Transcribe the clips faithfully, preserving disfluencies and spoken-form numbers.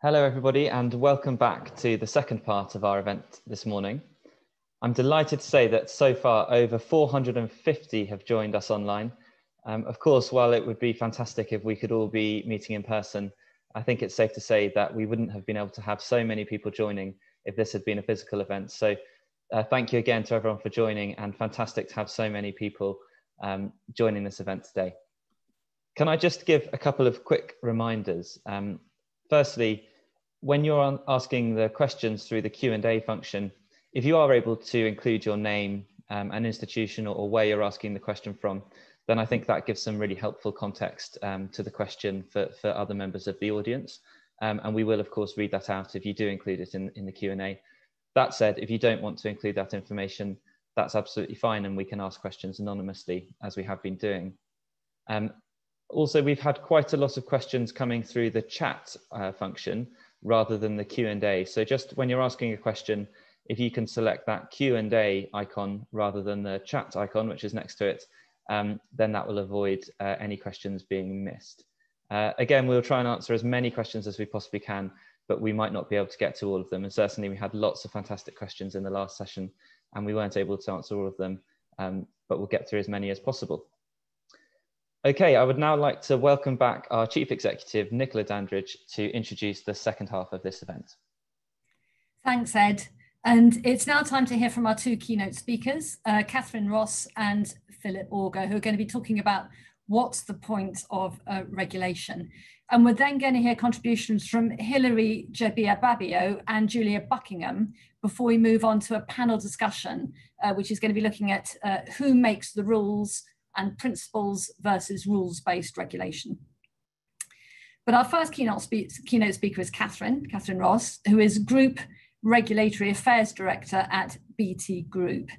Hello everybody and welcome back to the second part of our event this morning. I'm delighted to say that so far over four hundred fifty have joined us online. Um, of course, while it would be fantastic if we could all be meeting in person, I think it's safe to say that we wouldn't have been able to have so many people joining if this had been a physical event. So uh, thank you again to everyone for joining, and fantastic to have so many people um, joining this event today. Can I just give a couple of quick reminders? Um, firstly, when you're asking the questions through the Q and A function, if you are able to include your name um, and institution or, or where you're asking the question from, then I think that gives some really helpful context um, to the question for, for other members of the audience. Um, and we will, of course, read that out if you do include it in, in the Q and A. That said, if you don't want to include that information, that's absolutely fine, and we can ask questions anonymously as we have been doing. Um, also, we've had quite a lot of questions coming through the chat uh, function, rather than the Q and A. So just when you're asking a question, if you can select that Q and A icon rather than the chat icon, which is next to it, um, then that will avoid uh, any questions being missed. Uh, again, we'll try and answer as many questions as we possibly can, but we might not be able to get to all of them. And certainly we had lots of fantastic questions in the last session and we weren't able to answer all of them, um, but we'll get through as many as possible. Okay, I would now like to welcome back our Chief Executive, Nicola Dandridge, to introduce the second half of this event. Thanks, Ed. And it's now time to hear from our two keynote speakers, uh, Catherine Ross and Philip Orger, who are going to be talking about what's the point of uh, regulation. And we're then going to hear contributions from Hillary Gyebi-Ababio and Julia Buckingham before we move on to a panel discussion, uh, which is going to be looking at uh, who makes the rules, and principles versus rules-based regulation. But our first keynote, spe keynote speaker is Catherine, Catherine Ross, who is Group Regulatory Affairs Director at B T Group.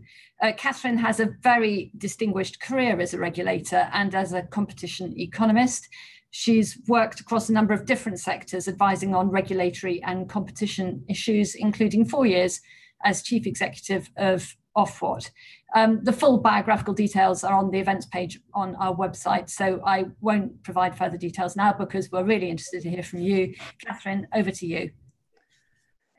Uh, Catherine has a very distinguished career as a regulator and as a competition economist. She's worked across a number of different sectors advising on regulatory and competition issues, including four years as Chief Executive of Ofwat. Um, the full biographical details are on the events page on our website, so I won't provide further details now because we're really interested to hear from you. Catherine, over to you.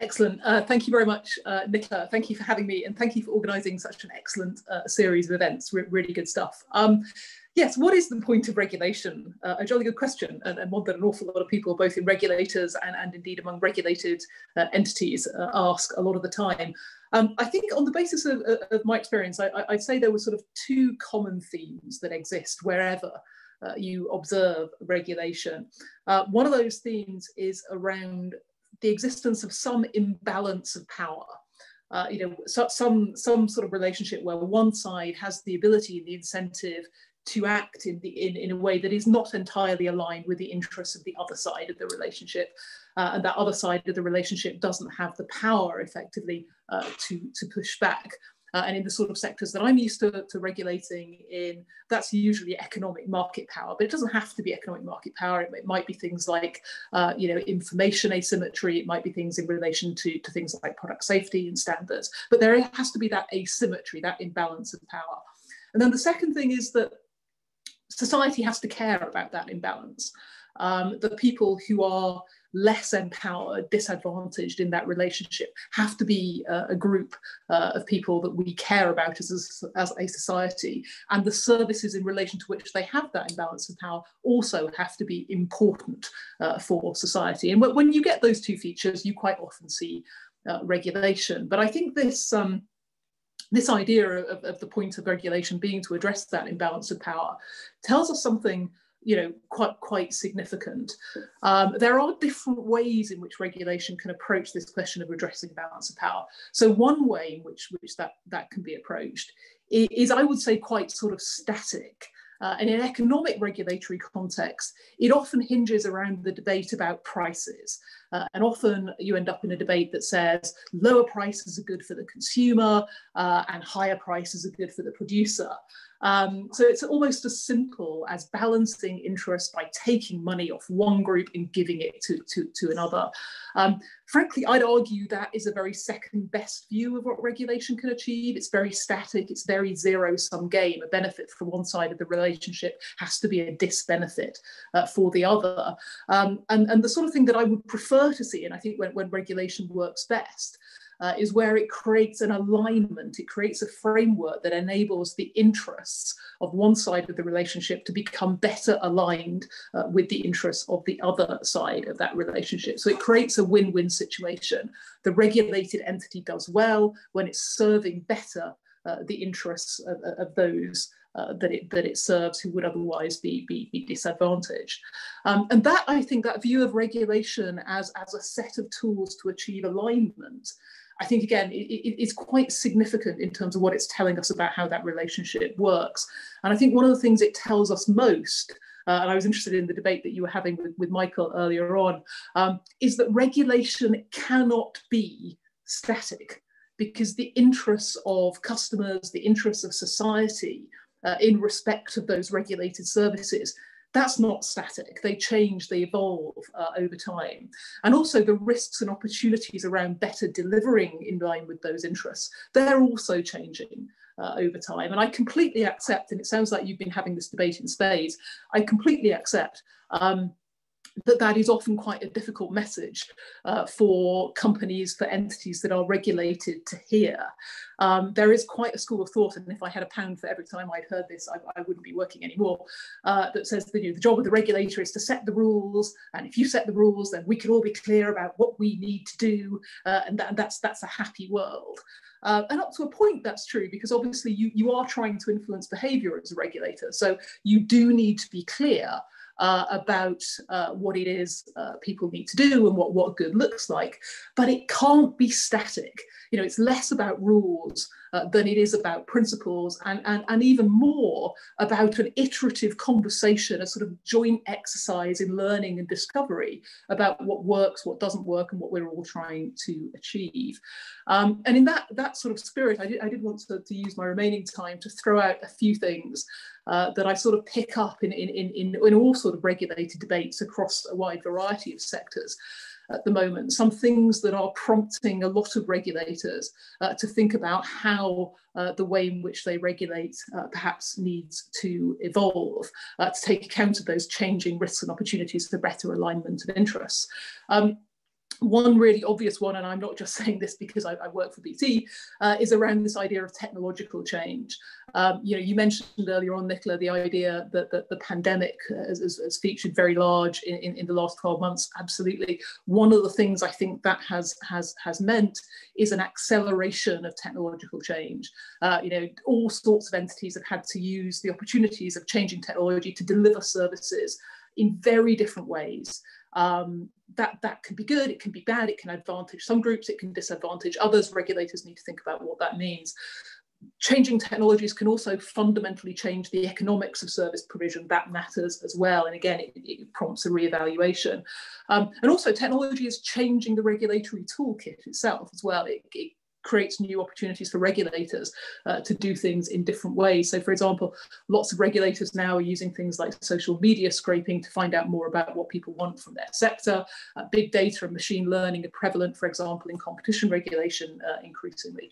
Excellent. Uh, thank you very much, uh, Nicola. Thank you for having me, and thank you for organising such an excellent uh, series of events. Re really good stuff. Um, yes, what is the point of regulation? Uh, a jolly good question, and, and one that an awful lot of people, both in regulators and, and indeed among regulated uh, entities, uh, ask a lot of the time. Um, I think on the basis of, of my experience, I, I'd say there were sort of two common themes that exist wherever uh, you observe regulation. Uh, one of those themes is around the existence of some imbalance of power. Uh, you know, so, some, some sort of relationship where one side has the ability and the incentive to act in, the, in, in a way that is not entirely aligned with the interests of the other side of the relationship. Uh, and that other side of the relationship doesn't have the power effectively uh, to, to push back. Uh, and in the sort of sectors that I'm used to, to regulating in, that's usually economic market power, but it doesn't have to be economic market power. It, it might be things like, uh, you know, information asymmetry. It might be things in relation to, to things like product safety and standards, but there has to be that asymmetry, that imbalance of power. And then the second thing is that society has to care about that imbalance. Um, the people who are less empowered, disadvantaged in that relationship have to be uh, a group uh, of people that we care about as a, as a society, and the services in relation to which they have that imbalance of power also have to be important uh, for society. And when you get those two features, you quite often see uh, regulation. But I think this um, this idea of, of the point of regulation being to address that imbalance of power tells us something, you know, quite quite significant. Um, there are different ways in which regulation can approach this question of addressing balance of power. So one way in which which that that can be approached is, I would say, quite sort of static. Uh, and in an economic regulatory context, it often hinges around the debate about prices. Uh, and often you end up in a debate that says lower prices are good for the consumer uh, and higher prices are good for the producer. Um, so it's almost as simple as balancing interest by taking money off one group and giving it to, to, to another. Um, frankly, I'd argue that is a very second best view of what regulation can achieve. It's very static, it's very zero-sum game. A benefit from one side of the relationship has to be a disbenefit uh, for the other. Um, and, and the sort of thing that I would prefer to see, and I think when, when regulation works best, Uh, is where it creates an alignment, it creates a framework that enables the interests of one side of the relationship to become better aligned uh, with the interests of the other side of that relationship. So it creates a win-win situation. The regulated entity does well when it's serving better uh, the interests of, of those Uh, that it that it serves who would otherwise be, be, be disadvantaged. Um, and that, I think, that view of regulation as, as a set of tools to achieve alignment, I think, again, it, it, it's quite significant in terms of what it's telling us about how that relationship works. And I think one of the things it tells us most, uh, and I was interested in the debate that you were having with, with Michael earlier on, um, is that regulation cannot be static, because the interests of customers, the interests of society, Uh, in respect of those regulated services, that's not static. They change, they evolve uh, over time. And also the risks and opportunities around better delivering in line with those interests, they're also changing uh, over time. And I completely accept, and it sounds like you've been having this debate in spades, I completely accept um, that that is often quite a difficult message uh, for companies, for entities that are regulated to hear. Um, there is quite a school of thought, and if I had a pound for every time I'd heard this, I, I wouldn't be working anymore, uh, that says that, you know, the job of the regulator is to set the rules, and if you set the rules, then we can all be clear about what we need to do, uh, and, that, and that's, that's a happy world. Uh, and up to a point, that's true, because obviously you, you are trying to influence behaviour as a regulator, so you do need to be clear Uh, about uh, what it is uh, people need to do and what, what good looks like, but it can't be static. You know, it's less about rules uh, than it is about principles, and, and, and even more about an iterative conversation, a sort of joint exercise in learning and discovery about what works, what doesn't work, and what we're all trying to achieve. Um, and in that, that sort of spirit, I did, I did want to, to use my remaining time to throw out a few things Uh, that I sort of pick up in, in, in, in all sort of regulated debates across a wide variety of sectors at the moment. Some things that are prompting a lot of regulators uh, to think about how uh, the way in which they regulate uh, perhaps needs to evolve uh, to take account of those changing risks and opportunities for better alignment of interests. Um, One really obvious one, and I'm not just saying this because I, I work for B T, uh, is around this idea of technological change. Um, you know, you mentioned earlier on, Nicola, the idea that, that the pandemic has featured very large in, in, in the last twelve months. Absolutely. One of the things I think that has has has meant is an acceleration of technological change. Uh, you know, all sorts of entities have had to use the opportunities of changing technology to deliver services in very different ways. Um, that, that can be good, it can be bad, it can advantage some groups, it can disadvantage others. Regulators need to think about what that means. Changing technologies can also fundamentally change the economics of service provision. That matters as well, and again, it, it prompts a re-evaluation. Um, and also technology is changing the regulatory toolkit itself as well. It, it creates new opportunities for regulators uh, to do things in different ways. So, for example, lots of regulators now are using things like social media scraping to find out more about what people want from their sector. Uh, big data and machine learning are prevalent, for example, in competition regulation uh, increasingly.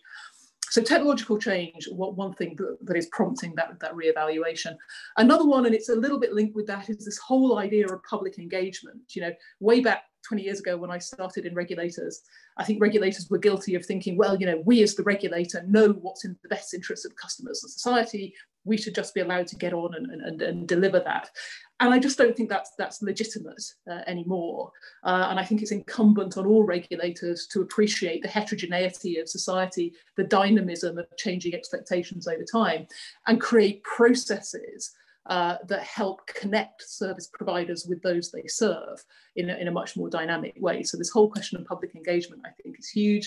So technological change, what one thing that is prompting that, that re-evaluation. Another one, and it's a little bit linked with that, is this whole idea of public engagement. You know, way back twenty years ago when I started in regulators, I think regulators were guilty of thinking, well, you know, we as the regulator know what's in the best interest of customers and society. We should just be allowed to get on and, and, and deliver that. And I just don't think that's, that's legitimate uh, anymore. Uh, and I think it's incumbent on all regulators to appreciate the heterogeneity of society, the dynamism of changing expectations over time, and create processes Uh, that help connect service providers with those they serve in a, in a much more dynamic way. So this whole question of public engagement, I think, is huge.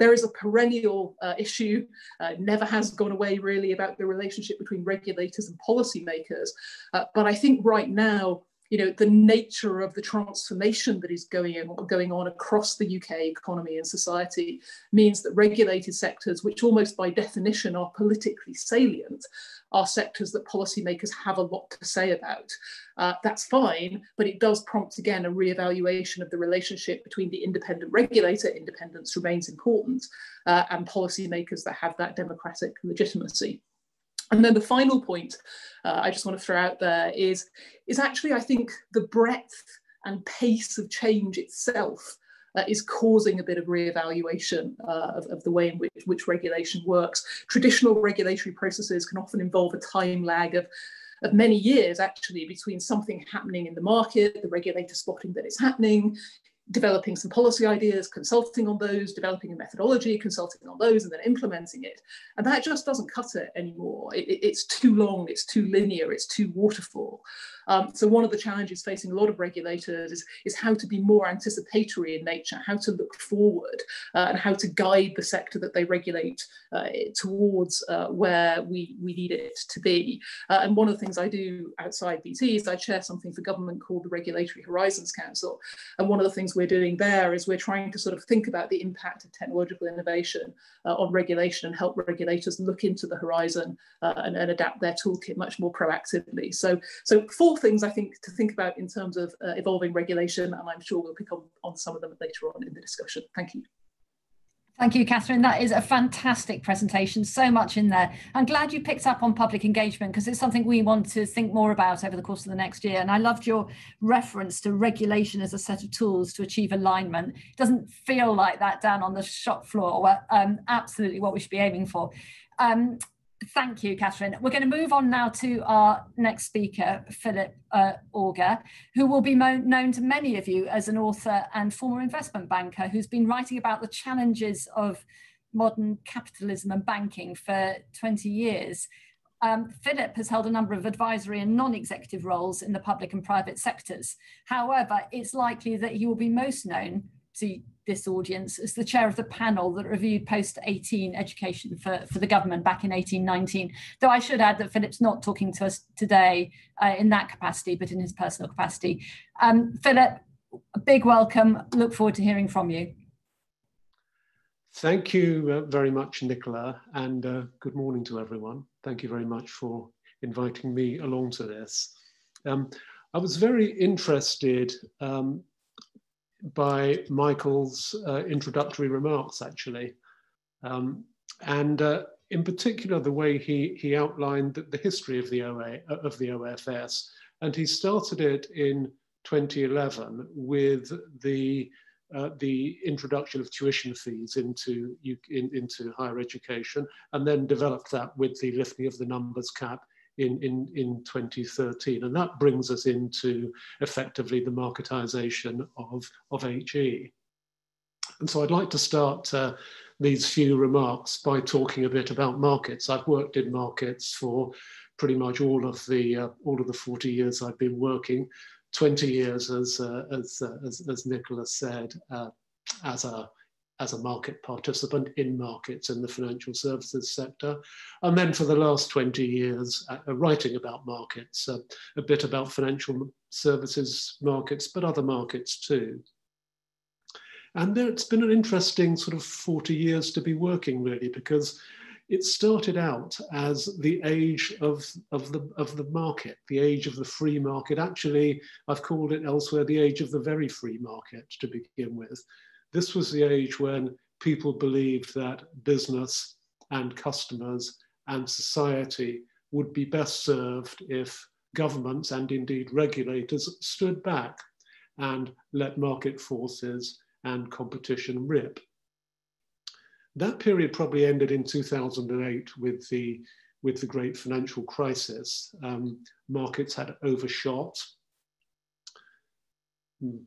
There is a perennial uh, issue, uh, never has gone away really, about the relationship between regulators and policymakers. Uh, but I think right now, you know, the nature of the transformation that is going on, going on across the U K economy and society means that regulated sectors, which almost by definition are politically salient, are sectors that policymakers have a lot to say about. Uh, that's fine, but it does prompt, again, a re-evaluation of the relationship between the independent regulator, independence remains important, uh, and policymakers that have that democratic legitimacy. And then the final point uh, I just want to throw out there is, is actually, I think the breadth and pace of change itself Uh, is causing a bit of re-evaluation uh, of, of the way in which, which regulation works. Traditional regulatory processes can often involve a time lag of, of many years, actually, between something happening in the market, the regulator spotting that it's happening, developing some policy ideas, consulting on those, developing a methodology, consulting on those, and then implementing it. And that just doesn't cut it anymore. It, it, it's too long, it's too linear, it's too waterfall. Um, so one of the challenges facing a lot of regulators is, is how to be more anticipatory in nature, how to look forward uh, and how to guide the sector that they regulate uh, towards uh, where we, we need it to be. Uh, and one of the things I do outside B T is I chair something for government called the Regulatory Horizons Council. And one of the things we're doing there is we're trying to sort of think about the impact of technological innovation uh, on regulation and help regulators look into the horizon uh, and, and adapt their toolkit much more proactively. So, so for things I think to think about in terms of uh, evolving regulation, and I'm sure we'll pick up on some of them later on in the discussion. Thank you. Thank you, Catherine. That is a fantastic presentation, so much in there. I'm glad you picked up on public engagement because it's something we want to think more about over the course of the next year. And I loved your reference to regulation as a set of tools to achieve alignment. It doesn't feel like that down on the shop floor, well, um, absolutely what we should be aiming for. Um, Thank you, Catherine. We're going to move on now to our next speaker, Philip uh, Orger, who will be known to many of you as an author and former investment banker who's been writing about the challenges of modern capitalism and banking for twenty years. Um, Philip has held a number of advisory and non-executive roles in the public and private sectors. However, it's likely that he will be most known to this audience as the chair of the panel that reviewed post eighteen education for, for the government back in eighteen nineteen. Though I should add that Philip's not talking to us today uh, in that capacity, but in his personal capacity. Um, Philip, a big welcome. Look forward to hearing from you. Thank you uh, very much, Nicola, and uh, good morning to everyone. Thank you very much for inviting me along to this. Um, I was very interested um, by Michael's uh, introductory remarks, actually, um, and uh, in particular the way he he outlined the, the history of the O A of the O F S, and he started it in twenty eleven with the uh, the introduction of tuition fees into in, into higher education, and then developed that with the lifting of the numbers cap in in in twenty thirteen, and that brings us into effectively the marketisation of of H E. And so I'd like to start uh, these few remarks by talking a bit about markets. I've worked in markets for pretty much all of the uh, all of the forty years I've been working, twenty years as uh, as, uh, as as Nicholas said, uh, as a as a market participant in markets in the financial services sector. And then for the last twenty years, uh, writing about markets, uh, a bit about financial services markets, but other markets too. And there, it's been an interesting sort of forty years to be working really, because it started out as the age of, of, the, of the market, the age of the free market. Actually, I've called it elsewhere, the age of the very free market to begin with. This was the age when people believed that business and customers and society would be best served if governments and indeed regulators stood back and let market forces and competition rip. That period probably ended in two thousand eight with the, with the great financial crisis. Um, markets had overshot.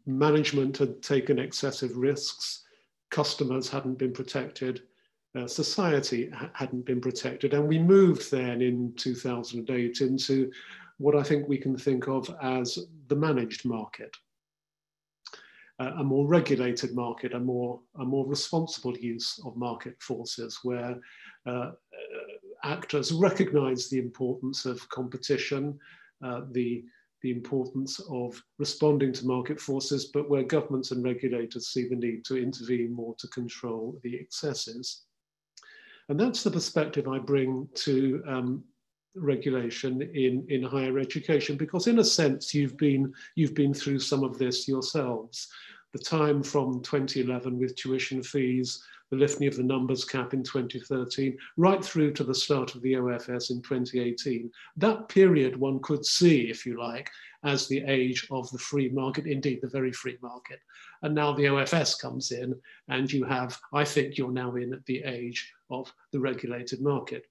Management had taken excessive risks, customers hadn't been protected, uh, society ha hadn't been protected. And we moved then in two thousand eight into what I think we can think of as the managed market, uh, a more regulated market, a more, a more responsible use of market forces where uh, actors recognize the importance of competition, uh, the the importance of responding to market forces, but where governments and regulators see the need to intervene more to control the excesses. And that's the perspective I bring to um, regulation in, in higher education, because in a sense, you've been, you've been through some of this yourselves. The time from twenty eleven with tuition fees, the lifting of the numbers cap in twenty thirteen, right through to the start of the O F S in twenty eighteen. That period one could see, if you like, as the age of the free market, indeed the very free market. And now the O F S comes in and you have, I think you're now in at the age of the regulated market.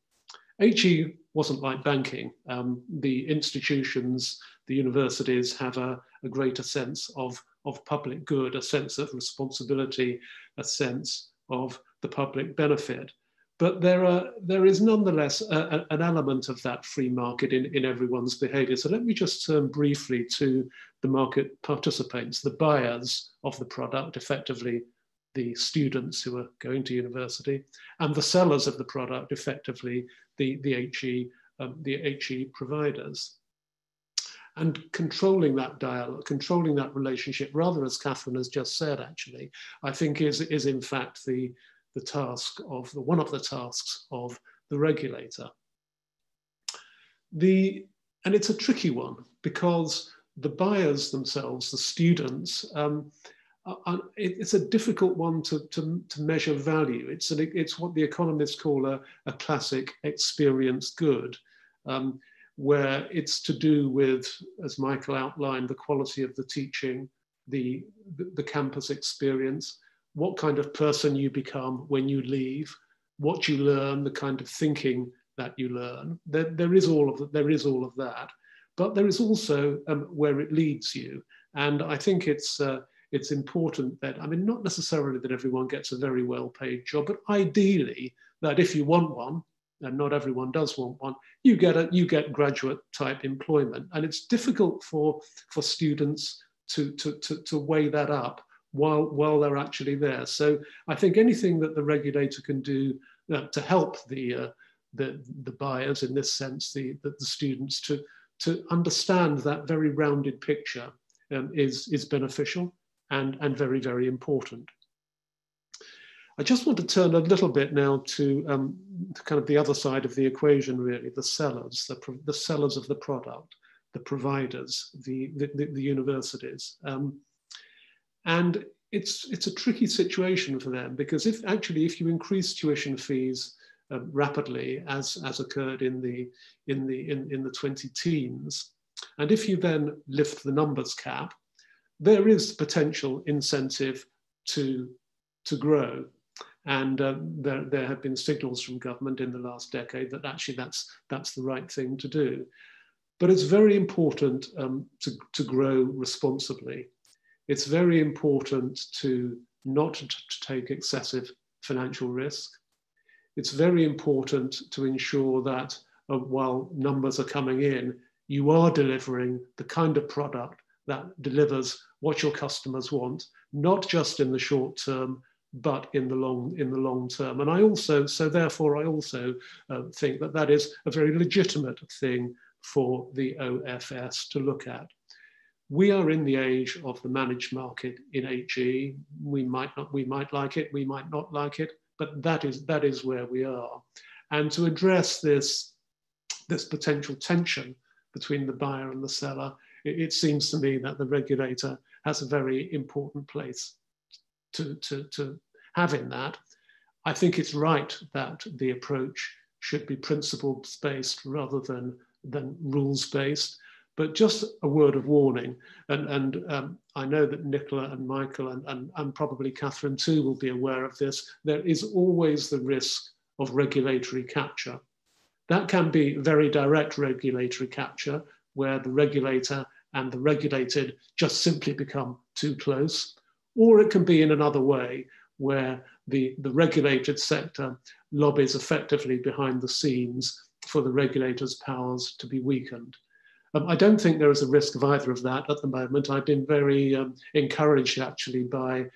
H E wasn't like banking. Um, the institutions, the universities have a, a greater sense of, of public good, a sense of responsibility, a sense of the public benefit. But there, are, there is nonetheless a, a, an element of that free market in, in everyone's behavior. So let me just turn briefly to the market participants, the buyers of the product, effectively the students who are going to university, and the sellers of the product, effectively the, the, HE, um, the HE providers. And controlling that dialogue, controlling that relationship, rather as Catherine has just said, actually, I think is, is in fact the, the task of, the, one of the tasks of the regulator. The, and it's a tricky one because the buyers themselves, the students, um, are, it's a difficult one to, to, to measure value. It's, an, it's what the economists call a, a classic experience good. Um, where it's to do with, as Michael outlined, the quality of the teaching, the, the campus experience, what kind of person you become when you leave, what you learn, the kind of thinking that you learn. There, there, is, all of the, there is all of that, but there is also um, where it leads you. And I think it's, uh, it's important that, I mean, not necessarily that everyone gets a very well-paid job, but ideally that if you want one, and not everyone does want one, you get, a, you get graduate type employment. And it's difficult for, for students to, to, to, to weigh that up while, while they're actually there. So I think anything that the regulator can do uh, to help the, uh, the, the buyers, in this sense, the, the, the students, to, to understand that very rounded picture um, is, is beneficial and, and very, very important. I just want to turn a little bit now to, um, to kind of the other side of the equation, really, the sellers, the, the sellers of the product, the providers, the, the, the universities. Um, and it's, it's a tricky situation for them, because if actually, if you increase tuition fees uh, rapidly, as, as occurred in the, in, the, in, in the twenty teens, and if you then lift the numbers cap, there is potential incentive to, to grow. And uh, there, there have been signals from government in the last decade that actually that's, that's the right thing to do. But it's very important um, to, to grow responsibly. It's very important to not to take excessive financial risk. It's very important to ensure that uh, while numbers are coming in, you are delivering the kind of product that delivers what your customers want, not just in the short term, but in the long in the long term. And I also, so therefore I also uh, think that that is a very legitimate thing for the O F S to look at. We are in the age of the managed market in H E. We might not, we might like it, we might not like it, but that is that is where we are. And to address this, this potential tension between the buyer and the seller, it, it seems to me that the regulator has a very important place To, to, to have in that. I think it's right that the approach should be principles-based rather than, than rules-based, but just a word of warning. And, and um, I know that Nicola and Michael and, and, and probably Catherine too will be aware of this. There is always the risk of regulatory capture. That can be very direct regulatory capture, where the regulator and the regulated just simply become too close. Or it can be in another way, where the, the regulated sector lobbies effectively behind the scenes for the regulator's powers to be weakened. Um, I don't think there is a risk of either of that at the moment. I've been very um, encouraged, actually, by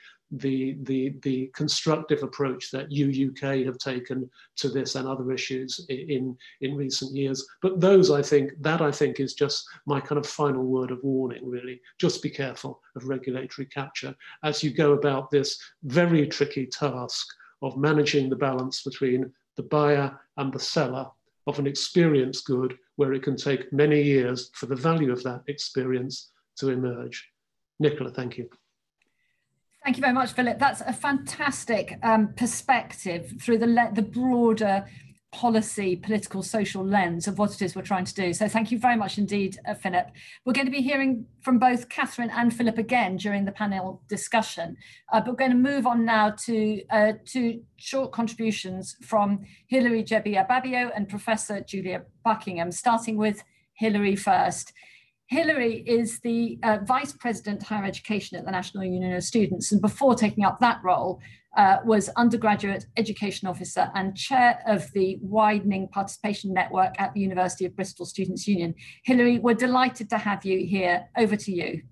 the, the, the constructive approach that U U K have taken to this and other issues in, in recent years. But those, I think, that I think is just my kind of final word of warning, really. Just be careful of regulatory capture as you go about this very tricky task of managing the balance between the buyer and the seller of an experience good, where it can take many years for the value of that experience to emerge. Nicola, thank you. Thank you very much, Philip. That's a fantastic um, perspective through the, the broader policy, political, social lens of what it is we're trying to do. So thank you very much indeed, uh, Philip. We're going to be hearing from both Catherine and Philip again during the panel discussion, uh, but we're going to move on now to uh, two short contributions from Hillary Gyebi-Ababio and Professor Julia Buckingham, starting with Hillary first. Hillary is the uh, Vice President of Higher Education at the National Union of Students, and before taking up that role, Uh, was undergraduate education officer and chair of the widening participation network at the University of Bristol Students' Union. Hillary, we're delighted to have you here. Over to you.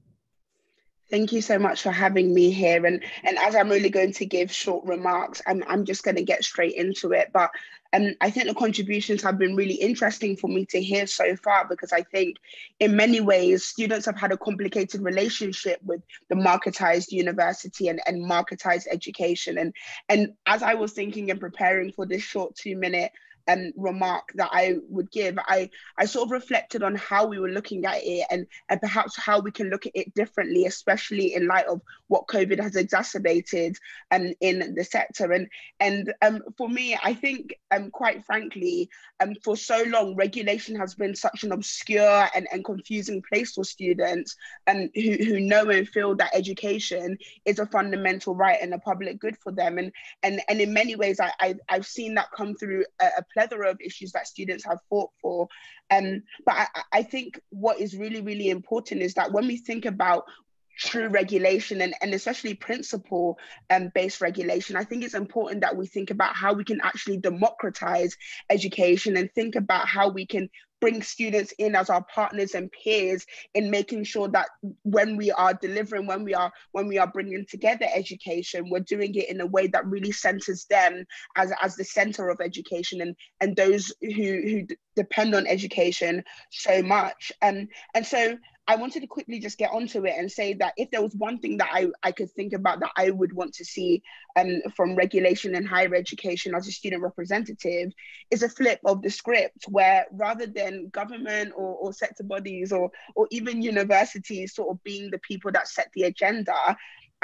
Thank you so much for having me here. And, and as I'm really going to give short remarks, I'm, I'm just going to get straight into it. But um, I think the contributions have been really interesting for me to hear so far, because I think in many ways, students have had a complicated relationship with the marketized university and, and marketized education. And, and as I was thinking and preparing for this short two minute and remark that I would give, I, I sort of reflected on how we were looking at it and, and perhaps how we can look at it differently, especially in light of what COVID has exacerbated um, in the sector. And, and um, for me, I think, um, quite frankly, um, for so long, regulation has been such an obscure and, and confusing place for students um, who, who know and feel that education is a fundamental right and a public good for them. And, and, and in many ways, I, I, I've seen that come through a, a plethora of issues that students have fought for. Um, but I, I think what is really, really important is that when we think about true regulation and, and especially principle um, based regulation, I think it's important that we think about how we can actually democratize education and think about how we can bring students in as our partners and peers in making sure that when we are delivering, when we are when we are bringing together education, we're doing it in a way that really centers them as, as the center of education and, and those who, who depend on education so much. Um, and so I wanted to quickly just get onto it and say that if there was one thing that I, I could think about that I would want to see um, from regulation in higher education as a student representative, is a flip of the script, where rather than government or, or sector bodies or, or even universities sort of being the people that set the agenda,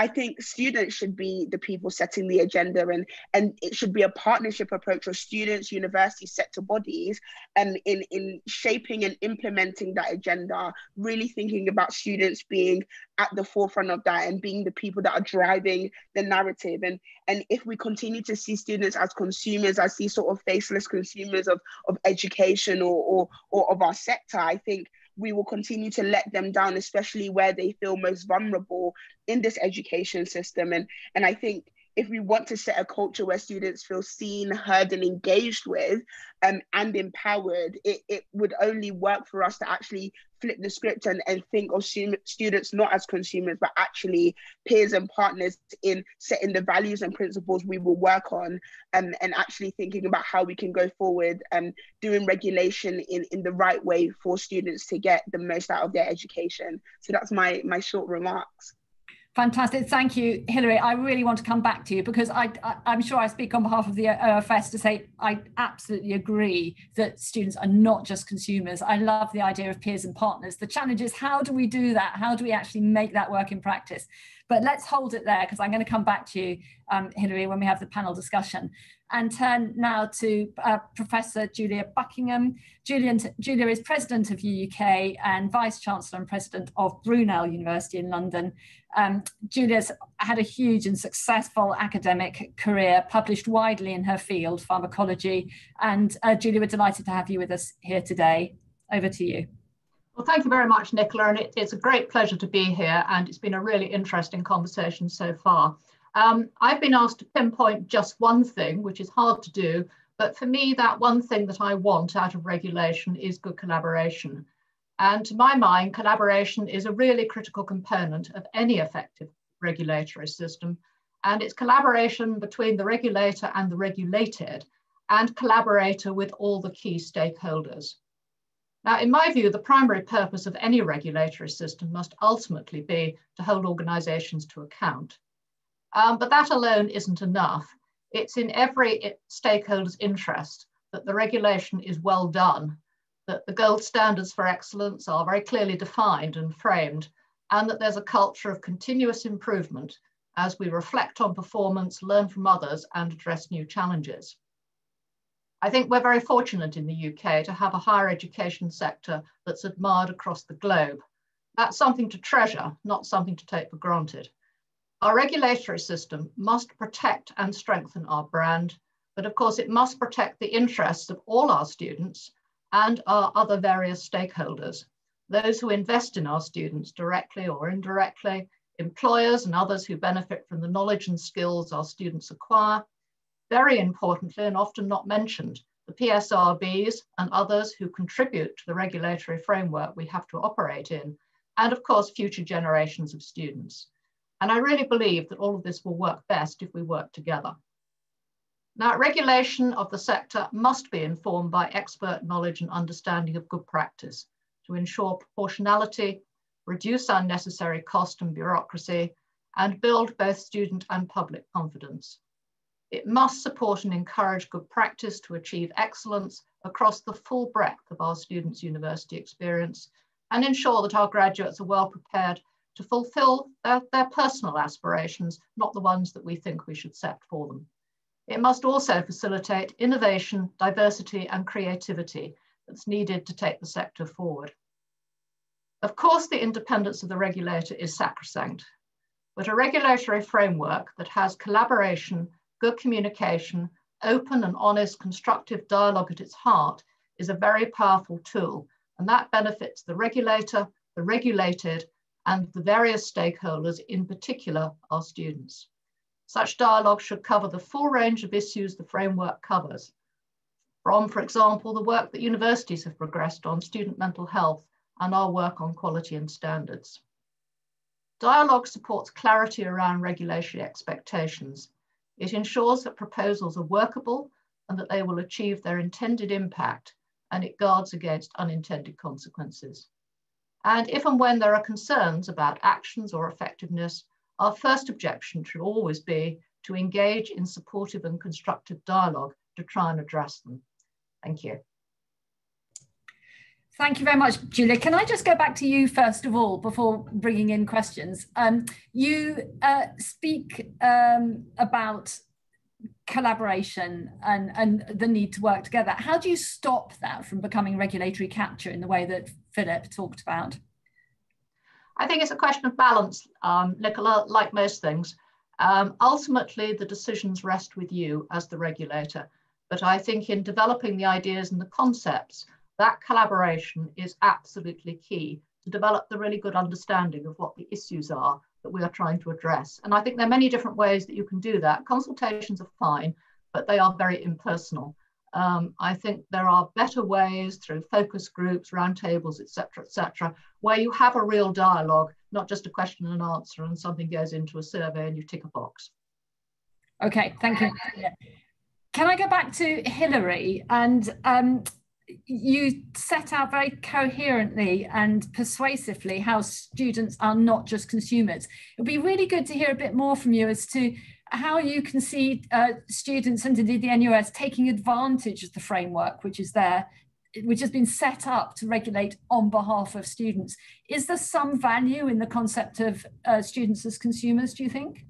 I think students should be the people setting the agenda, and, and it should be a partnership approach of students, university sector bodies, and in, in shaping and implementing that agenda, really thinking about students being at the forefront of that and being the people that are driving the narrative. And, and if we continue to see students as consumers, as these sort of faceless consumers of, of education or, or, or of our sector, I think we will continue to let them down, especially where they feel most vulnerable in this education system. And, and I think if we want to set a culture where students feel seen, heard, and engaged with um, and empowered, it, it would only work for us to actually flip the script and, and think of students not as consumers, but actually peers and partners in setting the values and principles we will work on, and, and actually thinking about how we can go forward and doing regulation in, in the right way for students to get the most out of their education. So that's my, my short remarks. Fantastic. Thank you, Hillary. I really want to come back to you, because I, I, I'm sure I speak on behalf of the O F S to say I absolutely agree that students are not just consumers. I love the idea of peers and partners. The challenge is, how do we do that? How do we actually make that work in practice? But let's hold it there, because I'm going to come back to you, um, Hillary, when we have the panel discussion. And turn now to uh, Professor Julia Buckingham. Julian, Julia is President of U U K and Vice-Chancellor and President of Brunel University in London. Um, Julia's had a huge and successful academic career, published widely in her field, pharmacology. And uh, Julia, we're delighted to have you with us here today. Over to you. Well, thank you very much, Nicola, and it, it's a great pleasure to be here, and it's been a really interesting conversation so far. Um, I've been asked to pinpoint just one thing, which is hard to do, but for me, that one thing that I want out of regulation is good collaboration. And to my mind, collaboration is a really critical component of any effective regulatory system. and it's collaboration between the regulator and the regulated, and collaborator with all the key stakeholders. Now, in my view, the primary purpose of any regulatory system must ultimately be to hold organisations to account. Um, but that alone isn't enough. It's in every stakeholder's interest that the regulation is well done, that the gold standards for excellence are very clearly defined and framed, and that there's a culture of continuous improvement as we reflect on performance, learn from others, and address new challenges. I think we're very fortunate in the U K to have a higher education sector that's admired across the globe. That's something to treasure, not something to take for granted. Our regulatory system must protect and strengthen our brand, but of course it must protect the interests of all our students and our other various stakeholders, those who invest in our students directly or indirectly, employers and others who benefit from the knowledge and skills our students acquire. Very importantly, and often not mentioned, the P S R Bs and others who contribute to the regulatory framework we have to operate in, and of course, future generations of students. And I really believe that all of this will work best if we work together. Now, regulation of the sector must be informed by expert knowledge and understanding of good practice to ensure proportionality, reduce unnecessary cost and bureaucracy, and build both student and public confidence. It must support and encourage good practice to achieve excellence across the full breadth of our students' university experience, and ensure that our graduates are well prepared to fulfil their, their personal aspirations, not the ones that we think we should set for them. It must also facilitate innovation, diversity, and creativity that's needed to take the sector forward. Of course, the independence of the regulator is sacrosanct, but a regulatory framework that has collaboration, good communication, open and honest constructive dialogue at its heart is a very powerful tool, and that benefits the regulator, the regulated, and the various stakeholders, in particular our students. Such dialogue should cover the full range of issues the framework covers, from, for example, the work that universities have progressed on student mental health and our work on quality and standards. Dialogue supports clarity around regulatory expectations. It ensures that proposals are workable and that they will achieve their intended impact, and it guards against unintended consequences. And if and when there are concerns about actions or effectiveness, our first objection should always be to engage in supportive and constructive dialogue to try and address them. Thank you. Thank you very much, Julia. Can I just go back to you first of all, before bringing in questions? Um, you uh, speak um, about collaboration and, and the need to work together. How do you stop that from becoming regulatory capture in the way that Philip talked about? I think it's a question of balance, um, Nicola, like most things. Um, ultimately, the decisions rest with you as the regulator. But I think in developing the ideas and the concepts, that collaboration is absolutely key to develop the really good understanding of what the issues are that we are trying to address. And I think there are many different ways that you can do that. Consultations are fine, but they are very impersonal. Um, I think there are better ways through focus groups, roundtables, et cetera, et cetera, where you have a real dialogue, not just a question and answer and something goes into a survey and you tick a box. Okay, thank you. Can I go back to Hillary? And um, you set out very coherently and persuasively how students are not just consumers. It would be really good to hear a bit more from you as to how you can see uh, students and indeed the N U S taking advantage of the framework which is there, which has been set up to regulate on behalf of students. Is there some value in the concept of uh, students as consumers, do you think?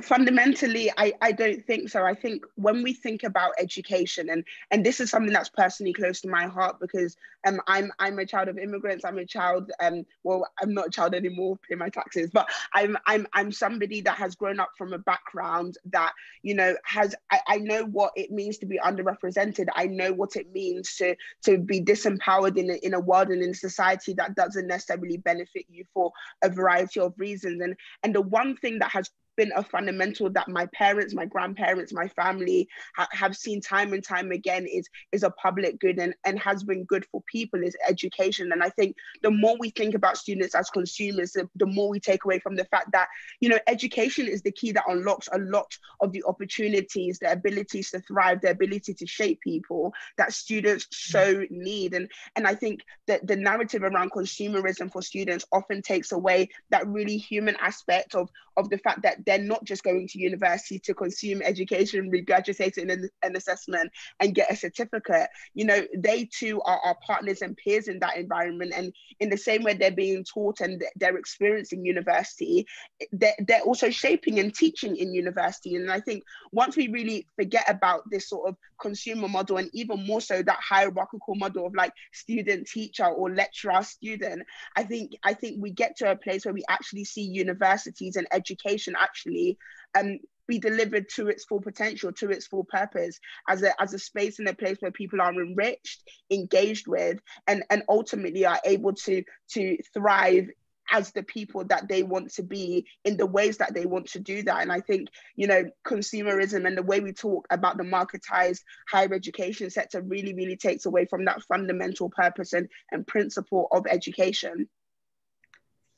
Fundamentally, I, I don't think so. I think when we think about education, and, and this is something that's personally close to my heart because um, I'm, I'm a child of immigrants, I'm a child, um, well, I'm not a child anymore, pay my taxes, but I'm, I'm, I'm somebody that has grown up from a background that, you know, has, I, I know what it means to be underrepresented. I know what it means to, to be disempowered in a, in a world and in a society that doesn't necessarily benefit you for a variety of reasons. And, and the one thing that has been a fundamental that my parents, my grandparents, my family ha have seen time and time again is, is a public good and, and has been good for people, is education. And I think the more we think about students as consumers, the, the more we take away from the fact that, you know, education is the key that unlocks a lot of the opportunities, their abilities to thrive, their ability to shape people that students so need. And, and I think that the narrative around consumerism for students often takes away that really human aspect of, of the fact that they're not just going to university to consume education, regurgitate it in an assessment and get a certificate. You know, they too are our partners and peers in that environment. And in the same way they're being taught and they're experiencing university, they're, they're also shaping and teaching in university. And I think once we really forget about this sort of consumer model, and even more so that hierarchical model of like student teacher or lecturer student, I think I think we get to a place where we actually see universities and education actually um, be delivered to its full potential, to its full purpose, as a, as a space and a place where people are enriched, engaged with, and, and ultimately are able to, to thrive as the people that they want to be in the ways that they want to do that. And I think, you know, consumerism and the way we talk about the marketized higher education sector really, really takes away from that fundamental purpose and, and principle of education.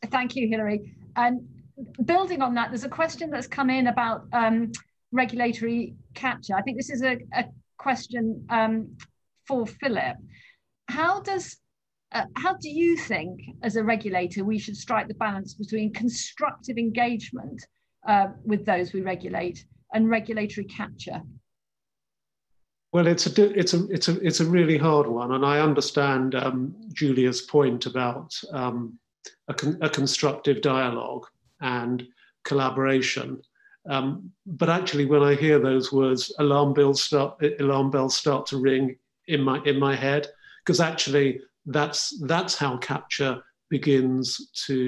Thank you, Hillary. And building on that, there's a question that's come in about um, regulatory capture. I think this is a, a question um, for Philip. How does Uh, how do you think, as a regulator, we should strike the balance between constructive engagement uh, with those we regulate and regulatory capture? Well, it's a it's a it's a it's a really hard one, and I understand um, Julia's point about um, a, con a constructive dialogue and collaboration. Um, but actually, when I hear those words, alarm bells start alarm bells start to ring in my in my head, because actually, That's, that's how capture begins to,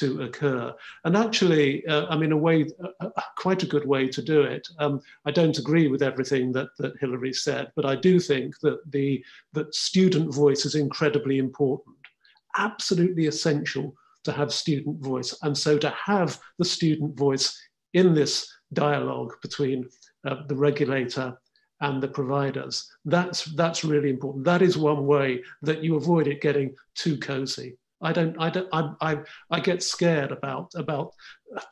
to occur. And actually, uh, I mean, a way, uh, quite a good way to do it. Um, I don't agree with everything that, that Hillary said, but I do think that, the, that student voice is incredibly important, absolutely essential to have student voice. And so to have the student voice in this dialogue between uh, the regulator and the providers, that's, that's really important. That is one way that you avoid it getting too cozy. I don't, I don't, I, I, I get scared about, about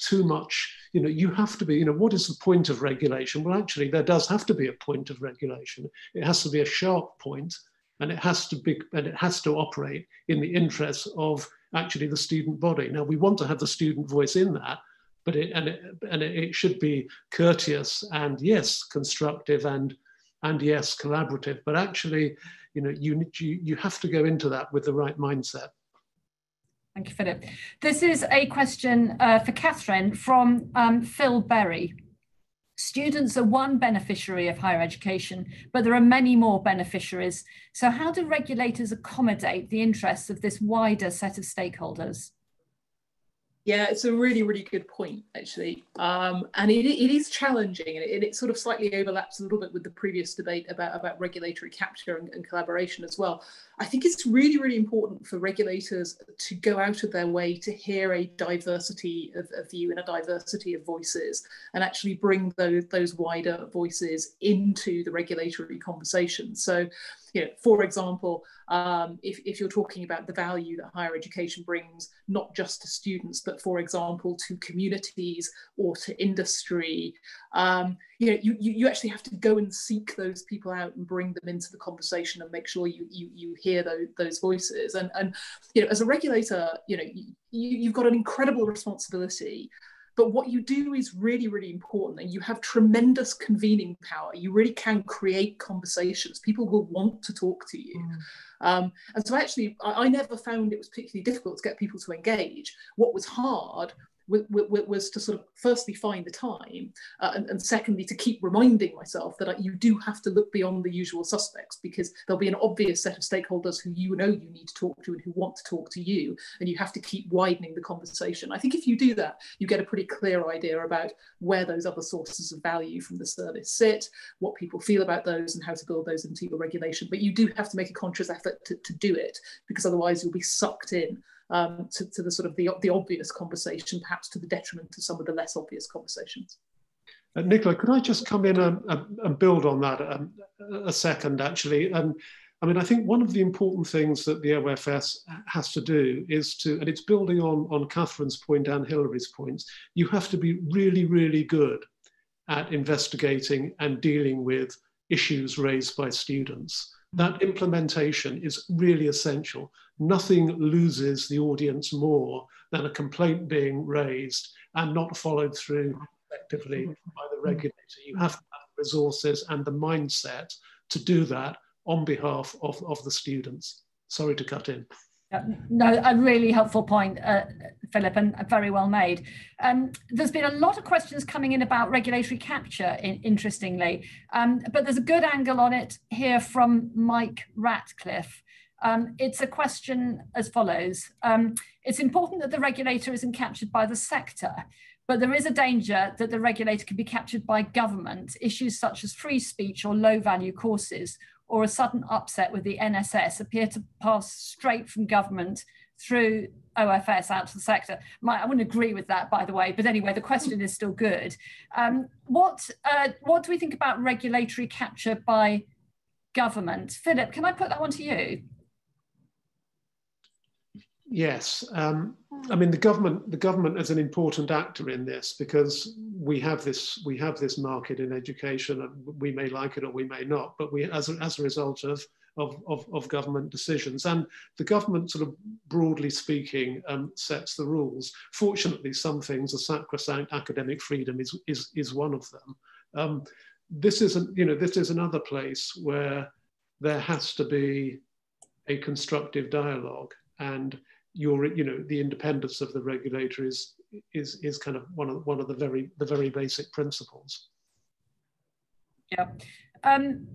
too much, you know, you have to be, you know, what is the point of regulation? Well, actually, there does have to be a point of regulation. It has to be a sharp point, and it has to be, and it has to operate in the interests of actually the student body. Now, we want to have the student voice in that, But it, and it, and it should be courteous and yes, constructive and and yes, collaborative. But actually, you know, you you, you have to go into that with the right mindset. Thank you, Philip. This is a question uh, for Catherine from um, Phil Berry. Students are one beneficiary of higher education, but there are many more beneficiaries. So, how do regulators accommodate the interests of this wider set of stakeholders? Yeah, it's a really, really good point, actually. Um, and it, it is challenging, and it, it sort of slightly overlaps a little bit with the previous debate about, about regulatory capture and, and collaboration as well. I think it's really, really important for regulators to go out of their way to hear a diversity of, of view and a diversity of voices, and actually bring those, those wider voices into the regulatory conversation. So, you know, for example, um, if, if you're talking about the value that higher education brings, not just to students, but for example, to communities or to industry, um, you know, you, you actually have to go and seek those people out and bring them into the conversation and make sure you, you, you hear those, those voices. And, and, you know, as a regulator, you know, you, you've got an incredible responsibility. But what you do is really, really important, and you have tremendous convening power. You really can create conversations. People will want to talk to you. Mm. Um, and so actually, I, I never found it was particularly difficult to get people to engage. What was hard was, was to sort of firstly find the time, uh, and, and secondly, to keep reminding myself that uh, you do have to look beyond the usual suspects, because there'll be an obvious set of stakeholders who you know you need to talk to and who want to talk to you, and you have to keep widening the conversation. I think if you do that, you get a pretty clear idea about where those other sources of value from the service sit, what people feel about those, and how to build those into your regulation. But you do have to make a conscious effort to, to do it, because otherwise you'll be sucked in um, to, to the sort of the, the obvious conversation, perhaps to the detriment of some of the less obvious conversations. Uh, Nicola, could I just come in and, and build on that um, a second, actually? Um, I mean, I think one of the important things that the O F S has to do is to, and it's building on, on Catherine's point and Hilary's points, you have to be really, really good at investigating and dealing with issues raised by students. That implementation is really essential. Nothing loses the audience more than a complaint being raised and not followed through effectively by the regulator. You have to have the resources and the mindset to do that on behalf of, of the students. Sorry to cut in. No, a really helpful point, uh, Philip, and very well made. Um, there's been a lot of questions coming in about regulatory capture, in, interestingly, um, but there's a good angle on it here from Mike Ratcliffe. Um, it's a question as follows. Um, it's important that the regulator isn't captured by the sector, but there is a danger that the regulator can be captured by government, issues such as free speech or low-value courses, or a sudden upset with the N S S appear to pass straight from government through O F S out to the sector. My, I wouldn't agree with that, by the way, but anyway, the question is still good. Um, what, uh, what do we think about regulatory capture by government? Philip, can I put that one to you? Yes, um, I mean the government. The government is an important actor in this because we have this. We have this market in education, and we may like it or we may not. But we, as a, as a result of of, of of government decisions, and the government, sort of broadly speaking, um, sets the rules. Fortunately, some things, the sacrosanct academic freedom is is is one of them. Um, this isn't. You know, this is another place where there has to be a constructive dialogue and. Your, you know, the independence of the regulator is is is kind of one of one of the very the very basic principles. Yeah, um,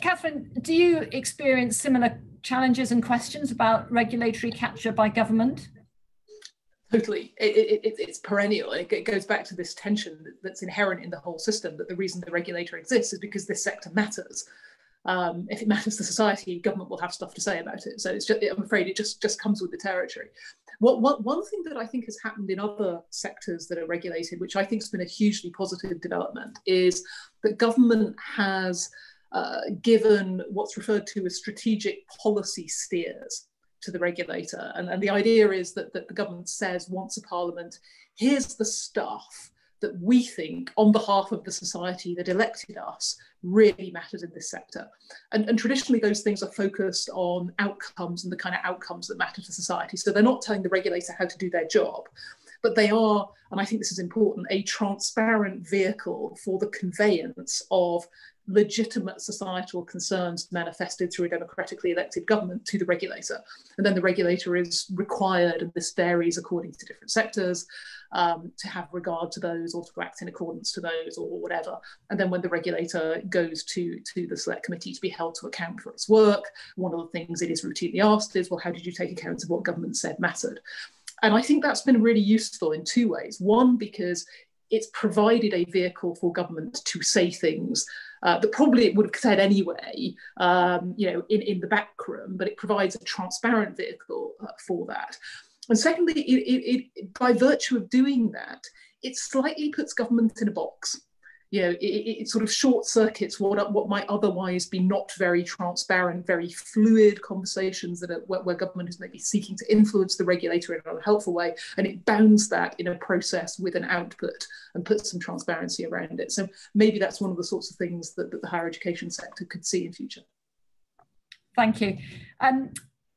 Catherine, do you experience similar challenges and questions about regulatory capture by government? Totally, it, it, it's perennial. It, it goes back to this tension that's inherent in the whole system. That the reason the regulator exists is because this sector matters. Um, if it matters to society, government will have stuff to say about it. So it's just, I'm afraid it just, just comes with the territory. What, what, one thing that I think has happened in other sectors that are regulated, which I think has been a hugely positive development, is that government has uh, given what's referred to as strategic policy steers to the regulator. And, and the idea is that, that the government says once a parliament, here's the stuff that we think on behalf of the society that elected us really matters in this sector. And, and traditionally those things are focused on outcomes and the kind of outcomes that matter to society. So they're not telling the regulator how to do their job, but they are, and I think this is important, a transparent vehicle for the conveyance of legitimate societal concerns manifested through a democratically elected government to the regulator. And then the regulator is required, and this varies according to different sectors, um, to have regard to those or to act in accordance to those or whatever. And then when the regulator goes to, to the select committee to be held to account for its work, one of the things it is routinely asked is, well, how did you take account of what government said mattered? And I think that's been really useful in two ways. One, because it's provided a vehicle for government to say things uh, that probably it would have said anyway, um, you know, in, in the back room, but it provides a transparent vehicle uh, for that. And secondly, it, it, it, by virtue of doing that, it slightly puts government in a box. You know, it, it sort of short circuits what, what might otherwise be not very transparent, very fluid conversations that are, where, where government is maybe seeking to influence the regulator in an unhelpful way, and it bounds that in a process with an output and puts some transparency around it. So maybe that's one of the sorts of things that, that the higher education sector could see in future. Thank you. Um,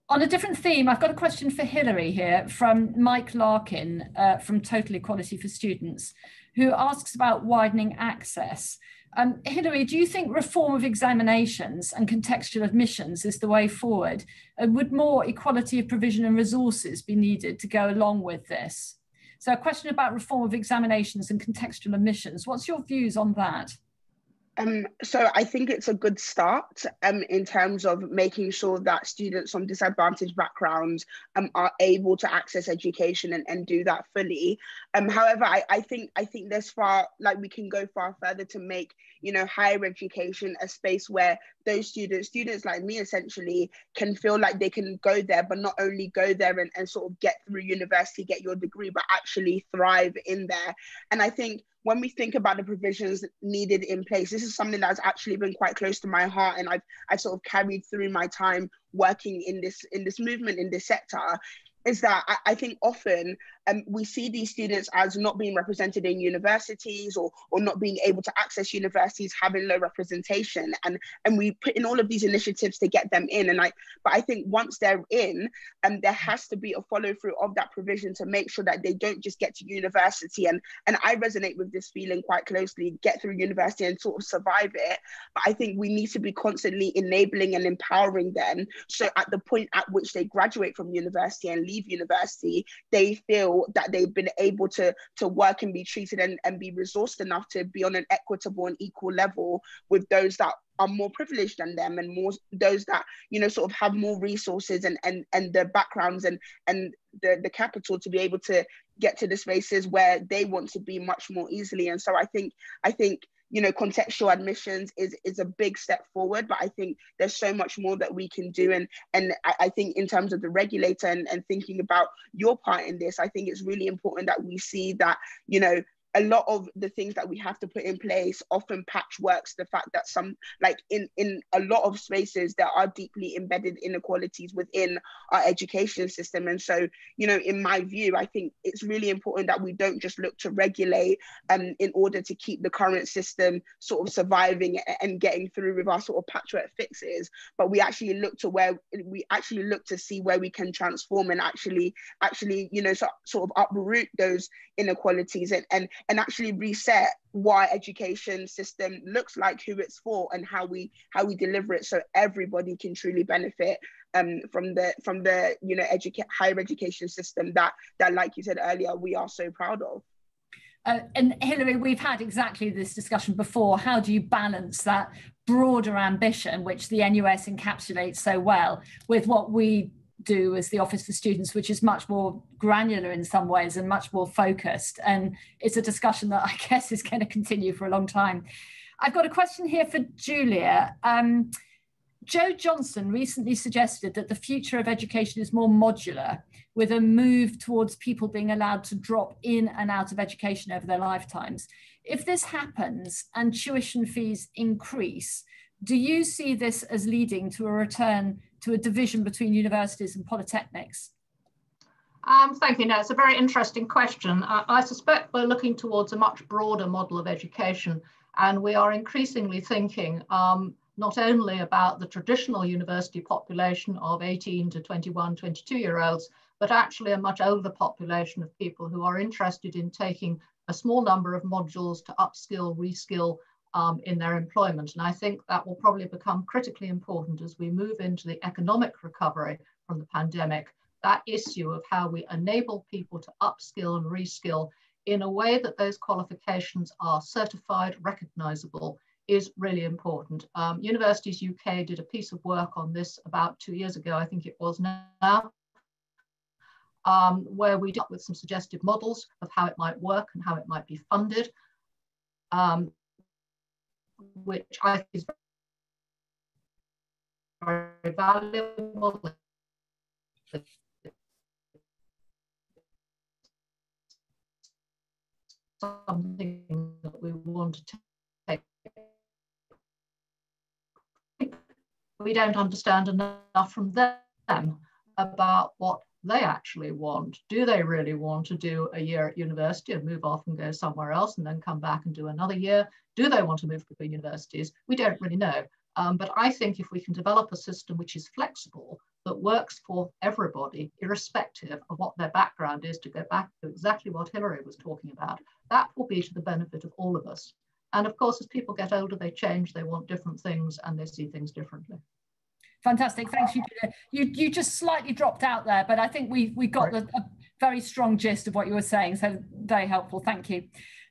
on a different theme, I've got a question for Hillary here from Mike Larkin uh, from Total Equality for Students, who asks about widening access. Um, Hillary, do you think reform of examinations and contextual admissions is the way forward? And would more equality of provision and resources be needed to go along with this? So a question about reform of examinations and contextual admissions. What's your views on that? Um, so I think it's a good start um, in terms of making sure that students from disadvantaged backgrounds um, are able to access education and, and do that fully. Um, however, I, I think I think there's far, like we can go far further to make, you know, higher education a space where those students, students like me essentially, can feel like they can go there, but not only go there and, and sort of get through university, get your degree, but actually thrive in there. And I think when we think about the provisions needed in place, this is something that's actually been quite close to my heart, and I've, I've sort of carried through my time working in this, in this movement, in this sector, is that I, I think often um, we see these students as not being represented in universities, or, or not being able to access universities, having low representation, and, and we put in all of these initiatives to get them in. And I, but I think once they're in, um, there has to be a follow through of that provision to make sure that they don't just get to university. And, and I resonate with this feeling quite closely, get through university and sort of survive it. But I think we need to be constantly enabling and empowering them, so at the point at which they graduate from university and leave university, they feel that they've been able to to work and be treated and, and be resourced enough to be on an equitable and equal level with those that are more privileged than them, and more those that, you know, sort of have more resources and and and the backgrounds and and the the capital to be able to get to the spaces where they want to be much more easily. And so I think I think you know, contextual admissions is, is a big step forward, but I think there's so much more that we can do. And, and I, I think in terms of the regulator and, and thinking about your part in this, I think it's really important that we see that, you know, a lot of the things that we have to put in place often patchworks the fact that some, like in, in a lot of spaces, there are deeply embedded inequalities within our education system. And so, you know, in my view, I think it's really important that we don't just look to regulate um, in order to keep the current system sort of surviving and getting through with our sort of patchwork fixes, but we actually look to where, we actually look to see where we can transform and actually, actually, you know, so, sort of uproot those inequalities and, and and actually reset why education system looks like, who it's for, and how we how we deliver it, so everybody can truly benefit um, from the from the you know educa higher education system that that, like you said earlier, we are so proud of. Uh, and Hillary, we've had exactly this discussion before. How do you balance that broader ambition, which the N U S encapsulates so well, with what we do as the Office for Students, which is much more granular in some ways and much more focused? And it's a discussion that I guess is going to continue for a long time. I've got a question here for Julia. Um, Joe Johnson recently suggested that the future of education is more modular, with a move towards people being allowed to drop in and out of education over their lifetimes. If this happens and tuition fees increase, do you see this as leading to a return to a division between universities and polytechnics? Um, thank you. No, it's a very interesting question. I, I suspect we're looking towards a much broader model of education, and we are increasingly thinking um, not only about the traditional university population of eighteen to twenty-one, twenty-two year olds, but actually a much older population of people who are interested in taking a small number of modules to upskill, reskill, Um, in their employment. And I think that will probably become critically important as we move into the economic recovery from the pandemic. That issue of how we enable people to upskill and reskill in a way that those qualifications are certified, recognizable, is really important. Um, Universities U K did a piece of work on this about two years ago, I think it was now, um, where we dealt with some suggestive models of how it might work and how it might be funded. Um, which I think is very valuable. Something that we want to take. We don't understand enough from them about what they actually want. Do they really want to do a year at university and move off and go somewhere else and then come back and do another year? Do they want to move between universities? We don't really know. Um, but I think if we can develop a system which is flexible, that works for everybody, irrespective of what their background is, to go back to exactly what Hillary was talking about, that will be to the benefit of all of us. And of course, as people get older, they change, they want different things, and they see things differently. Fantastic, thanks, you, you. You just slightly dropped out there, but I think we we got the, a very strong gist of what you were saying, so very helpful, thank you.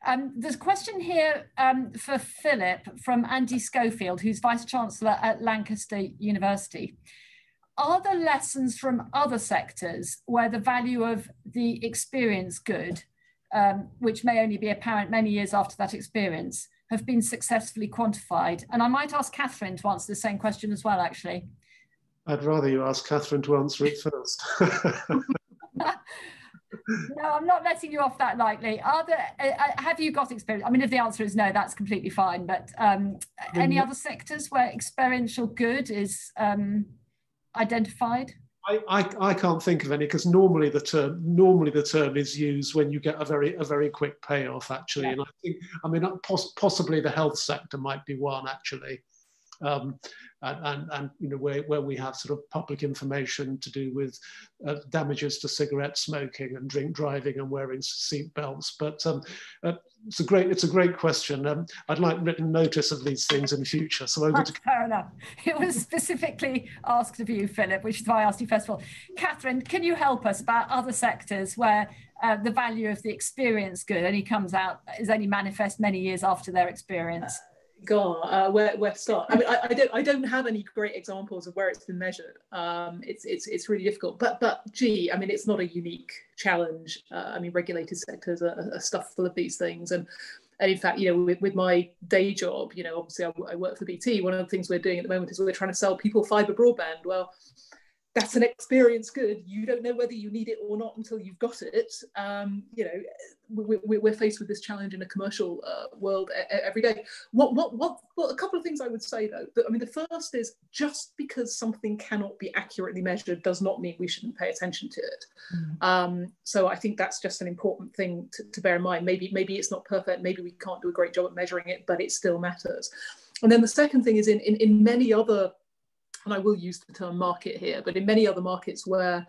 Um, there's a question here um, for Philip from Andy Schofield, who's Vice-Chancellor at Lancaster University. Are there lessons from other sectors where the value of the experience good, um, which may only be apparent many years after that experience, have been successfully quantified? And I might ask Catherine to answer the same question as well, actually. I'd rather you ask Catherine to answer it first. No, I'm not letting you off that lightly. Are there, uh, have you got experience? I mean, if the answer is no, that's completely fine. But um, any other sectors where experiential good is um, identified? I, I, I can't think of any, because normally the term normally the term is used when you get a very a very quick payoff, actually. Yeah. And I think, I mean, poss possibly the health sector might be one, actually. Um, and, and, and you know, where, where we have sort of public information to do with uh, damages to cigarette smoking and drink driving and wearing seat belts. But um, uh, it's a great it's a great question. Um, I'd like written notice of these things in future. So over to fair enough. It was specifically asked of you, Philip, which is why I asked you first of all. Catherine, can you help us about other sectors where uh, the value of the experience good only comes out is only manifest many years after their experience? God, uh, where where to start? I mean, I, I don't I don't have any great examples of where it's been measured. Um, it's it's it's really difficult. But but gee, I mean, it's not a unique challenge. Uh, I mean, regulated sectors are, are stuffed full of these things. And and in fact, you know, with, with my day job, you know, obviously I, I work for B T. One of the things we're doing at the moment is we're trying to sell people fibre broadband. Well, that's an experience good. You don't know whether you need it or not until you've got it. Um, you know, we, we, we're faced with this challenge in a commercial uh, world every day. What, what, what, well, a couple of things I would say though. That, I mean, the first is just because something cannot be accurately measured does not mean we shouldn't pay attention to it. Mm. Um, so I think that's just an important thing to, to bear in mind. Maybe, maybe it's not perfect. Maybe we can't do a great job at measuring it, but it still matters. And then the second thing is in, in, in many other, and I will use the term market here, but in many other markets where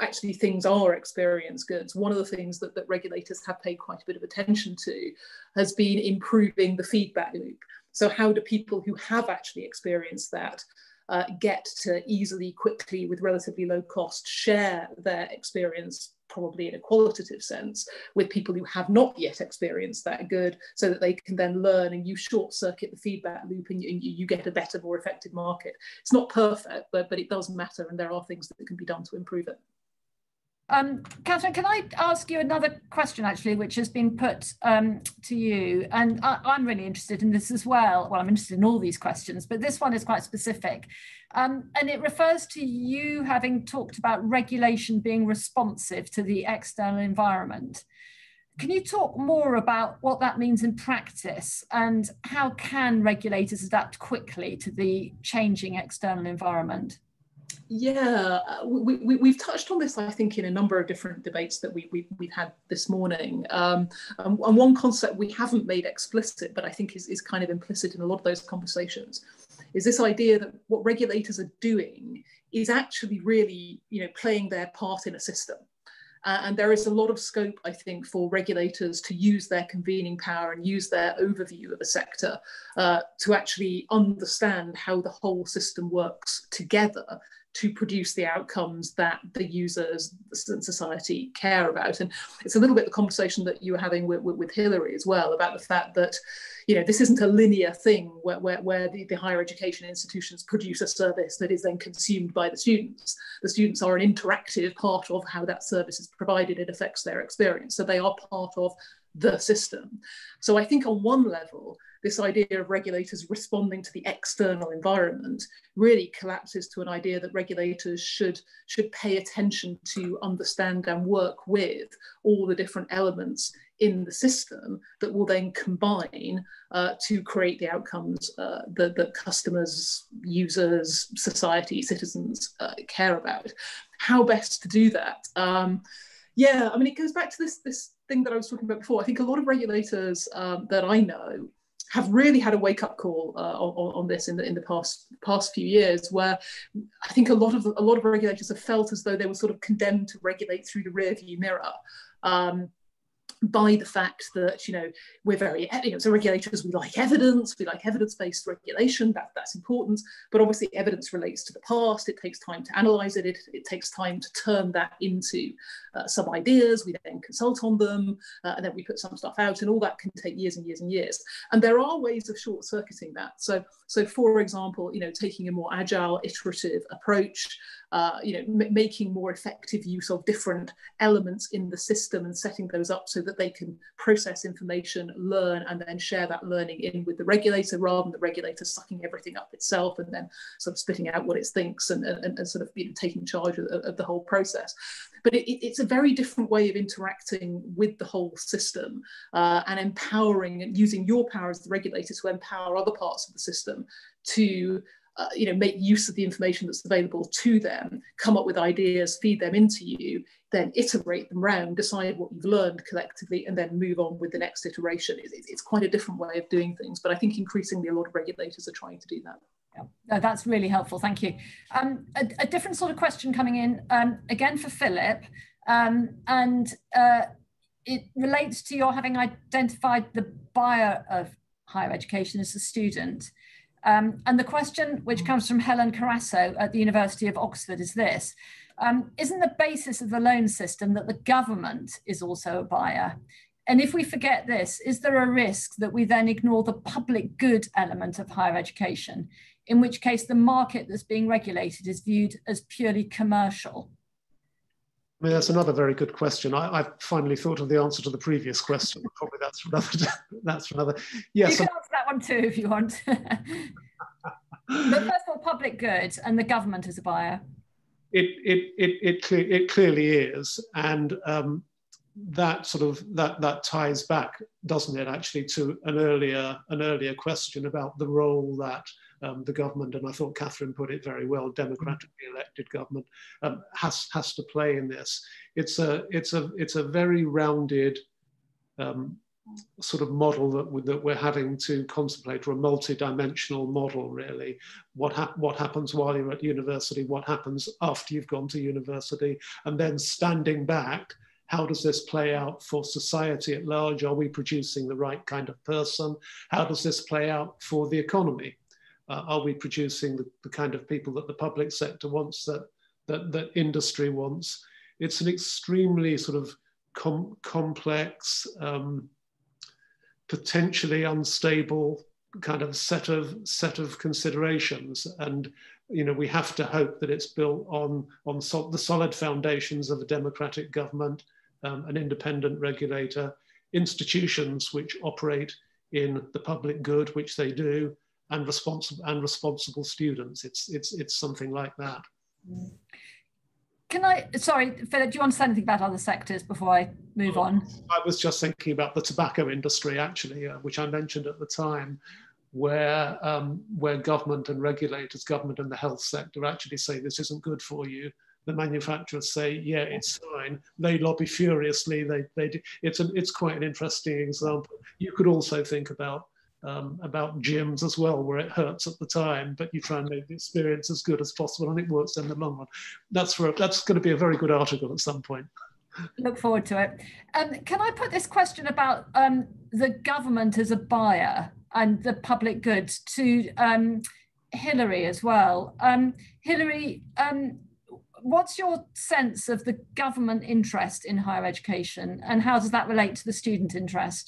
actually things are experience goods, one of the things that, that regulators have paid quite a bit of attention to has been improving the feedback loop. So how do people who have actually experienced that uh, get to easily, quickly, with relatively low cost, share their experience, probably in a qualitative sense, with people who have not yet experienced that good, so that they can then learn and you short circuit the feedback loop and you, you get a better, more effective market. It's not perfect, but, but it does matter, and there are things that can be done to improve it. Um, Catherine, can I ask you another question, actually, which has been put um, to you? And I, I'm really interested in this as well. Well, I'm interested in all these questions, but this one is quite specific. Um, and it refers to you having talked about regulation being responsive to the external environment. Can you talk more about what that means in practice, and how can regulators adapt quickly to the changing external environment? Yeah, we, we, we've touched on this, I think, in a number of different debates that we, we, we've had this morning. Um, and, and one concept we haven't made explicit, but I think is, is kind of implicit in a lot of those conversations, is this idea that what regulators are doing is actually really, you know, playing their part in a system. Uh, and there is a lot of scope, I think, for regulators to use their convening power and use their overview of a sector uh, to actually understand how the whole system works together to produce the outcomes that the users and society care about. And it's a little bit the conversation that you were having with, with Hillary as well, about the fact that, you know, this isn't a linear thing where, where, where the, the higher education institutions produce a service that is then consumed by the students. The students are an interactive part of how that service is provided. It affects their experience. So they are part of the system. So I think on one level, this idea of regulators responding to the external environment really collapses to an idea that regulators should, should pay attention to, understand and work with all the different elements in the system that will then combine uh, to create the outcomes uh, that, that customers, users, society, citizens uh, care about. How best to do that? Um, yeah, I mean, it goes back to this, this thing that I was talking about before. I think a lot of regulators um, that I know have really had a wake-up call uh, on, on this in the in the past past few years, where I think a lot of a lot of regulators have felt as though they were sort of condemned to regulate through the rearview mirror. Um, by the fact that, you know, we're very, you know, so regulators, we like evidence, we like evidence-based regulation, that, that's important, but obviously evidence relates to the past, it takes time to analyse it, it, it takes time to turn that into uh, some ideas, we then consult on them, uh, and then we put some stuff out, and all that can take years and years and years. And there are ways of short-circuiting that. So, so for example, you know, taking a more agile, iterative approach, Uh, you know, m making more effective use of different elements in the system and setting those up so that they can process information, learn, and then share that learning in with the regulator, rather than the regulator sucking everything up itself and then sort of spitting out what it thinks and, and, and sort of, you know, taking charge of, of the whole process. But it, it's a very different way of interacting with the whole system uh, and empowering and using your power as the regulator to empower other parts of the system to Uh, you know, make use of the information that's available to them, come up with ideas, feed them into you, then iterate them round, decide what you've learned collectively, and then move on with the next iteration. It's, it's quite a different way of doing things, but I think increasingly a lot of regulators are trying to do that. Yeah, no, that's really helpful. Thank you. Um, a, a different sort of question coming in, um, again for Philip, um, and uh, it relates to your having identified the buyer of higher education as a student. Um, and the question, which comes from Helen Carasso at the University of Oxford, is this. Um, isn't the basis of the loan system that the government is also a buyer? And if we forget this, is there a risk that we then ignore the public good element of higher education, in which case the market that's being regulated is viewed as purely commercial? I mean, that's another very good question. I, I finally thought of the answer to the previous question. Probably that's for another. That's for another. Yes, you can answer that one too if you want. But first of all, public good, and the government is a buyer. It it it it, cle it clearly is, and um, that sort of that that ties back, doesn't it, actually, to an earlier an earlier question about the role that Um, the government, and I thought Catherine put it very well, democratically elected government, um, has has to play in this. It's a it's a it's a very rounded um, sort of model that we, that we're having to contemplate, or a multi-dimensional model, really. What ha what happens while you're at university? What happens after you've gone to university? And then standing back, how does this play out for society at large? Are we producing the right kind of person? How does this play out for the economy? Uh, are we producing the, the kind of people that the public sector wants, that that, that industry wants? It's an extremely sort of com complex, um, potentially unstable kind of set of set of considerations, and you know we have to hope that it's built on on so the solid foundations of a democratic government, um, an independent regulator, institutions which operate in the public good, which they do. And responsible and responsible students. It's it's it's something like that. Can I? Sorry, Philip. Do you want to say anything about other sectors before I move oh, on? I was just thinking about the tobacco industry, actually, uh, which I mentioned at the time, where um, where government and regulators, government and the health sector, actually say this isn't good for you. The manufacturers say, yeah, it's fine. They lobby furiously. They they do. It's an it's quite an interesting example. You could also think about. Um, about gyms as well, where it hurts at the time, but you try and make the experience as good as possible, and it works in the long run. That's for, that's going to be a very good article at some point. Look forward to it. Um, can I put this question about um, the government as a buyer and the public goods to um, Hillary as well? Um, Hillary, um, what's your sense of the government interest in higher education, and how does that relate to the student interest?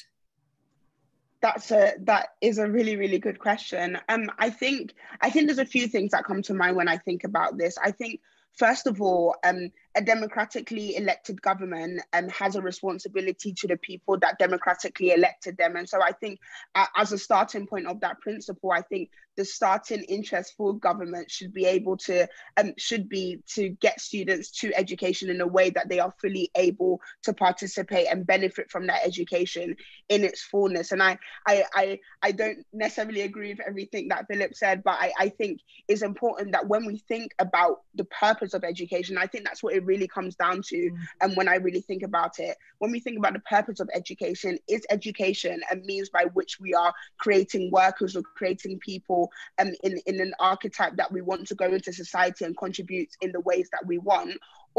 That's a, that is a really, really good question. Um, I think, I think there's a few things that come to mind when I think about this. I think, first of all, um, a democratically elected government um, has a responsibility to the people that democratically elected them. And so I think uh, as a starting point of that principle, I think the starting interest for government should be able to, um, should be to get students to education in a way that they are fully able to participate and benefit from that education in its fullness. And I, I, I, I don't necessarily agree with everything that Philip said, but I, I think it's important that when we think about the purpose of education, I think that's what it really comes down to. Mm. And when I really think about it, when we think about the purpose of education, is education a means by which we are creating workers or creating people Um, in, in an archetype that we want to go into society and contribute in the ways that we want?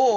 Or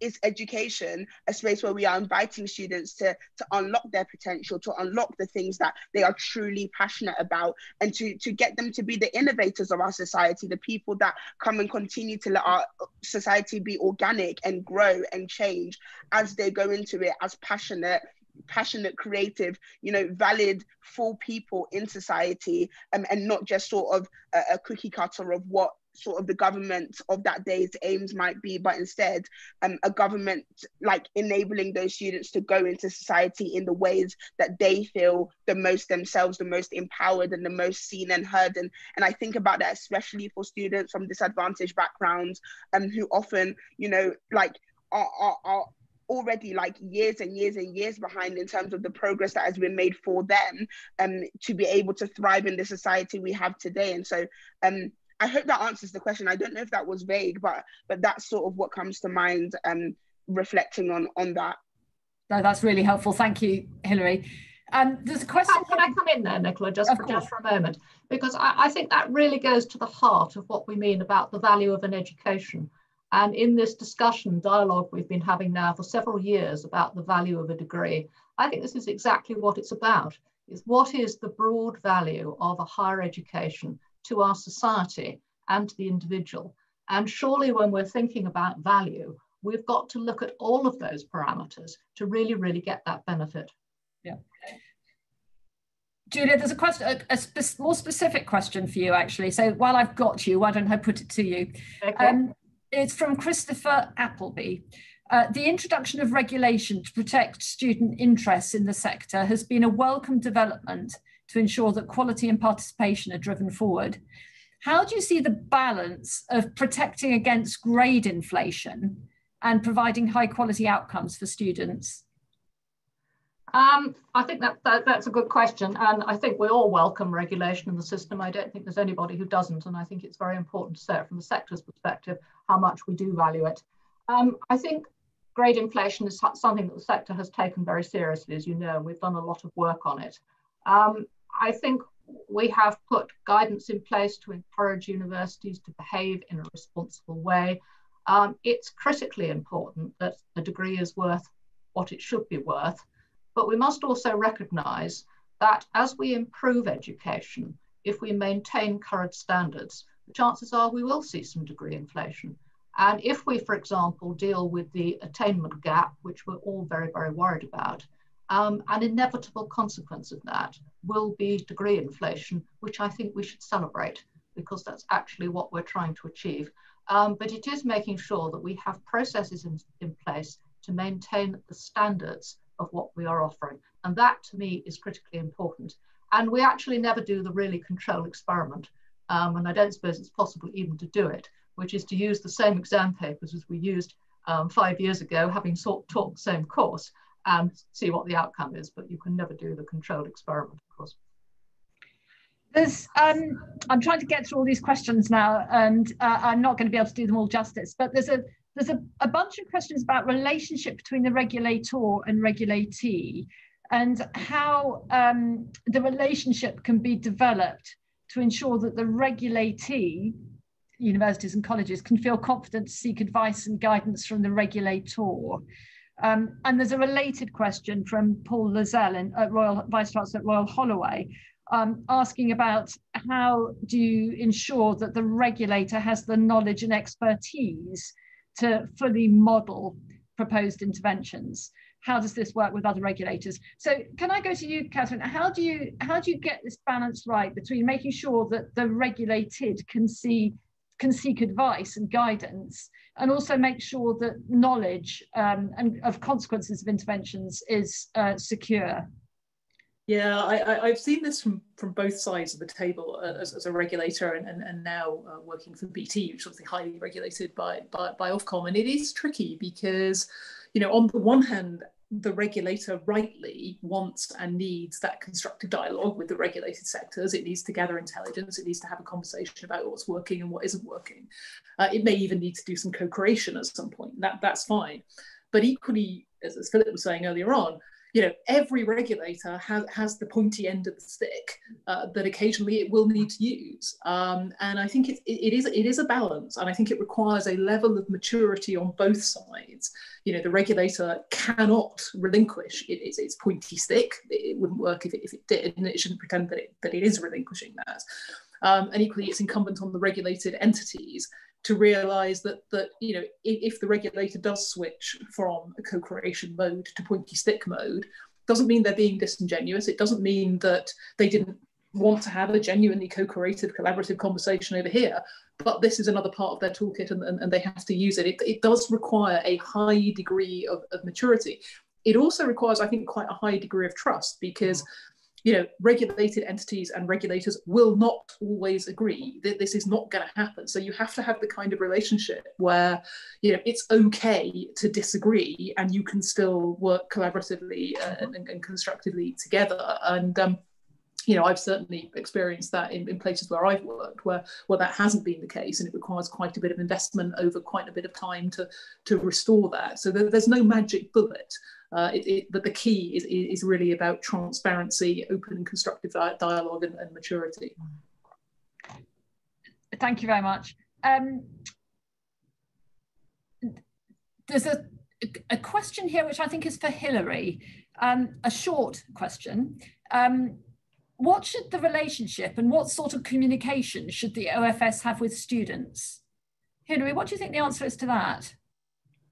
is education a space where we are inviting students to, to unlock their potential, to unlock the things that they are truly passionate about, and to, to get them to be the innovators of our society, the people that come and continue to let our society be organic and grow and change as they go into it as passionate, passionate, creative, you know, valid, full people in society, um, and not just sort of a, a cookie cutter of what sort of the government of that day's aims might be, but instead um, a government like enabling those students to go into society in the ways that they feel the most themselves, the most empowered and the most seen and heard. And, and I think about that, especially for students from disadvantaged backgrounds um, who often, you know, like are, are, are already like years and years and years behind in terms of the progress that has been made for them um, to be able to thrive in the society we have today. And so, um, I hope that answers the question. I don't know if that was vague, but but that's sort of what comes to mind um, reflecting on, on that. No, that's really helpful. Thank you, Hillary. Um, there's a question. Can I, can I come in there, Nicola, just for, just for a moment? Because I, I think that really goes to the heart of what we mean about the value of an education. And in this discussion, dialogue we've been having now for several years about the value of a degree, I think this is exactly what it's about. Is what is the broad value of a higher education to our society and to the individual? And surely when we're thinking about value, we've got to look at all of those parameters to really, really get that benefit. Yeah. Julia, there's a question, a, a spe- more specific question for you actually. So while I've got you, why don't I put it to you? Okay. Um, it's from Christopher Appleby. Uh, the introduction of regulation to protect student interests in the sector has been a welcome development to ensure that quality and participation are driven forward. How do you see the balance of protecting against grade inflation and providing high quality outcomes for students? Um, I think that, that that's a good question. And I think we all welcome regulation in the system. I don't think there's anybody who doesn't. And I think it's very important to say it from the sector's perspective, how much we do value it. Um, I think grade inflation is something that the sector has taken very seriously, as you know, we've done a lot of work on it. Um, I think we have put guidance in place to encourage universities to behave in a responsible way. Um, it's critically important that a degree is worth what it should be worth, but we must also recognise that as we improve education, if we maintain current standards, the chances are we will see some degree inflation. And if we, for example, deal with the attainment gap, which we're all very, very worried about, Um, an inevitable consequence of that will be degree inflation, which I think we should celebrate because that's actually what we're trying to achieve. Um, but it is making sure that we have processes in, in place to maintain the standards of what we are offering. And that to me is critically important. And we actually never do the really control experiment. Um, and I don't suppose it's possible even to do it, which is to use the same exam papers as we used um, five years ago, having sort, taught the same course, and see what the outcome is, but you can never do the controlled experiment, of course. There's, um, I'm trying to get through all these questions now, and uh, I'm not going to be able to do them all justice, but there's a there's a, a bunch of questions about relationship between the regulator and regulatee, and how um, the relationship can be developed to ensure that the regulatee, universities and colleges, can feel confident to seek advice and guidance from the regulator. Um, and there's a related question from Paul Lazell, in, uh, Royal Vice Chancellor at Royal Holloway, um, asking about how do you ensure that the regulator has the knowledge and expertise to fully model proposed interventions? How does this work with other regulators? So can I go to you, Catherine? How do you, how do you get this balance right between making sure that the regulated can see can seek advice and guidance, and also make sure that knowledge um, and of consequences of interventions is uh, secure? Yeah, I, I, I've seen this from, from both sides of the table uh, as, as a regulator and, and, and now uh, working for B T, which is obviously highly regulated by, by, by Ofcom. And it is tricky because, you know, on the one hand, the regulator rightly wants and needs that constructive dialogue with the regulated sectors. It needs to gather intelligence. It needs to have a conversation about what's working and what isn't working. Uh, it may even need to do some co-creation at some point. That, that's fine. But equally, as, as Philip was saying earlier on, you know, every regulator has, has the pointy end of the stick uh, that occasionally it will need to use. Um, and I think it, it, is, it is a balance, and I think it requires a level of maturity on both sides. You know, the regulator cannot relinquish it, it's, its pointy stick. It, it wouldn't work if it, if it did, and it shouldn't pretend that it, that it is relinquishing that. Um, and equally, it's incumbent on the regulated entities to realise that, that you know, if, if the regulator does switch from a co-creation mode to pointy stick mode, doesn't mean they're being disingenuous. It doesn't mean that they didn't want to have a genuinely co-creative, collaborative conversation over here, but this is another part of their toolkit, and, and, and they have to use it. It, it does require a high degree of, of maturity. It also requires, I think, quite a high degree of trust, because you know, regulated entities and regulators will not always agree. That this is not going to happen. So you have to have the kind of relationship where, you know, it's okay to disagree and you can still work collaboratively and, and, and constructively together. And um, you know, I've certainly experienced that in, in places where I've worked, where where that hasn't been the case, and it requires quite a bit of investment over quite a bit of time to to restore that. So there, there's no magic bullet. Uh, it, it, but the key is, is really about transparency, open and constructive dialogue, and, and maturity. Thank you very much. Um, there's a, a question here which I think is for Hillary, um, a short question. Um, what should the relationship and what sort of communication should the O F S have with students? Hillary, what do you think the answer is to that?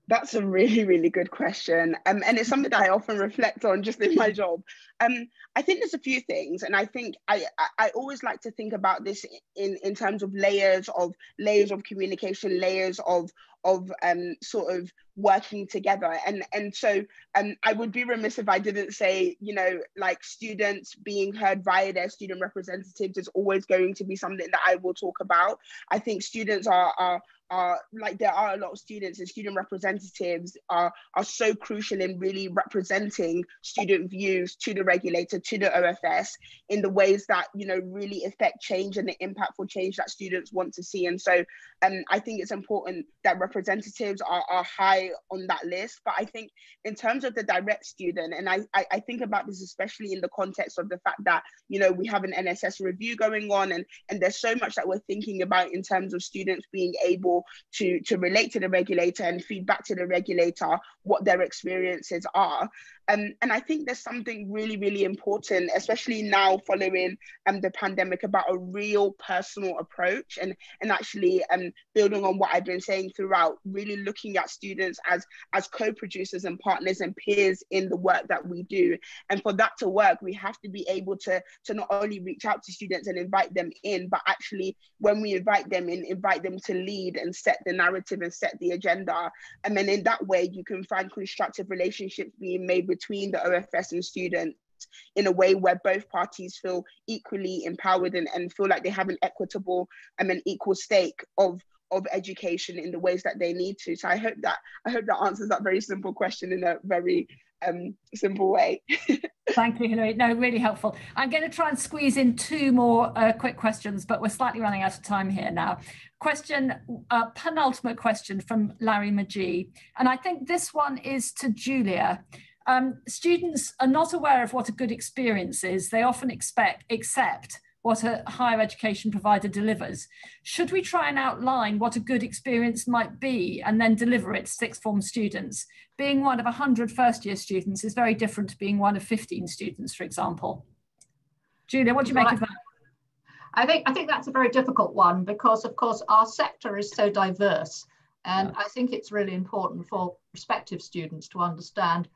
That's a really, really good question. Um, and it's something that I often reflect on just in my job. Um, I think there's a few things, and I think I, I always like to think about this in, in terms of layers of layers of communication, layers of, of um, sort of working together. And, and so um, I would be remiss if I didn't say, you know, like students being heard via their student representatives is always going to be something that I will talk about. I think students are, are Are, like there are a lot of students, and student representatives are, are so crucial in really representing student views to the regulator, to the O F S, in the ways that, you know, really affect change and the impactful change that students want to see. And so um, I think it's important that representatives are, are high on that list. But I think in terms of the direct student, and I, I, I think about this especially in the context of the fact that, you know, we have an N S S review going on, and, and there's so much that we're thinking about in terms of students being able to to relate to the regulator and feed back to the regulator what their experiences are. Um, and I think there's something really, really important, especially now following um, the pandemic, about a real personal approach, and, and actually um, building on what I've been saying throughout, really looking at students as, as co-producers and partners and peers in the work that we do. And for that to work, we have to be able to, to not only reach out to students and invite them in, but actually when we invite them in, invite them to lead and set the narrative and set the agenda. And then in that way, you can find constructive relationships being made with between the O F S and students in a way where both parties feel equally empowered and, and feel like they have an equitable and an equal stake of, of education in the ways that they need to. So I hope that I hope that answers that very simple question in a very um, simple way. Thank you, Hillary. No, really helpful. I'm going to try and squeeze in two more uh, quick questions, but we're slightly running out of time here now. Question, uh, penultimate question from Larry Magee. And I think this one is to Julia. Um, students are not aware of what a good experience is. They often expect, accept what a higher education provider delivers. Should we try and outline what a good experience might be and then deliver it to sixth form students? Being one of one hundred first year students is very different to being one of fifteen students, for example. Julia, what do you make well, of that? I think, I think that's a very difficult one because, of course, our sector is so diverse. And yeah. I think it's really important for prospective students to understand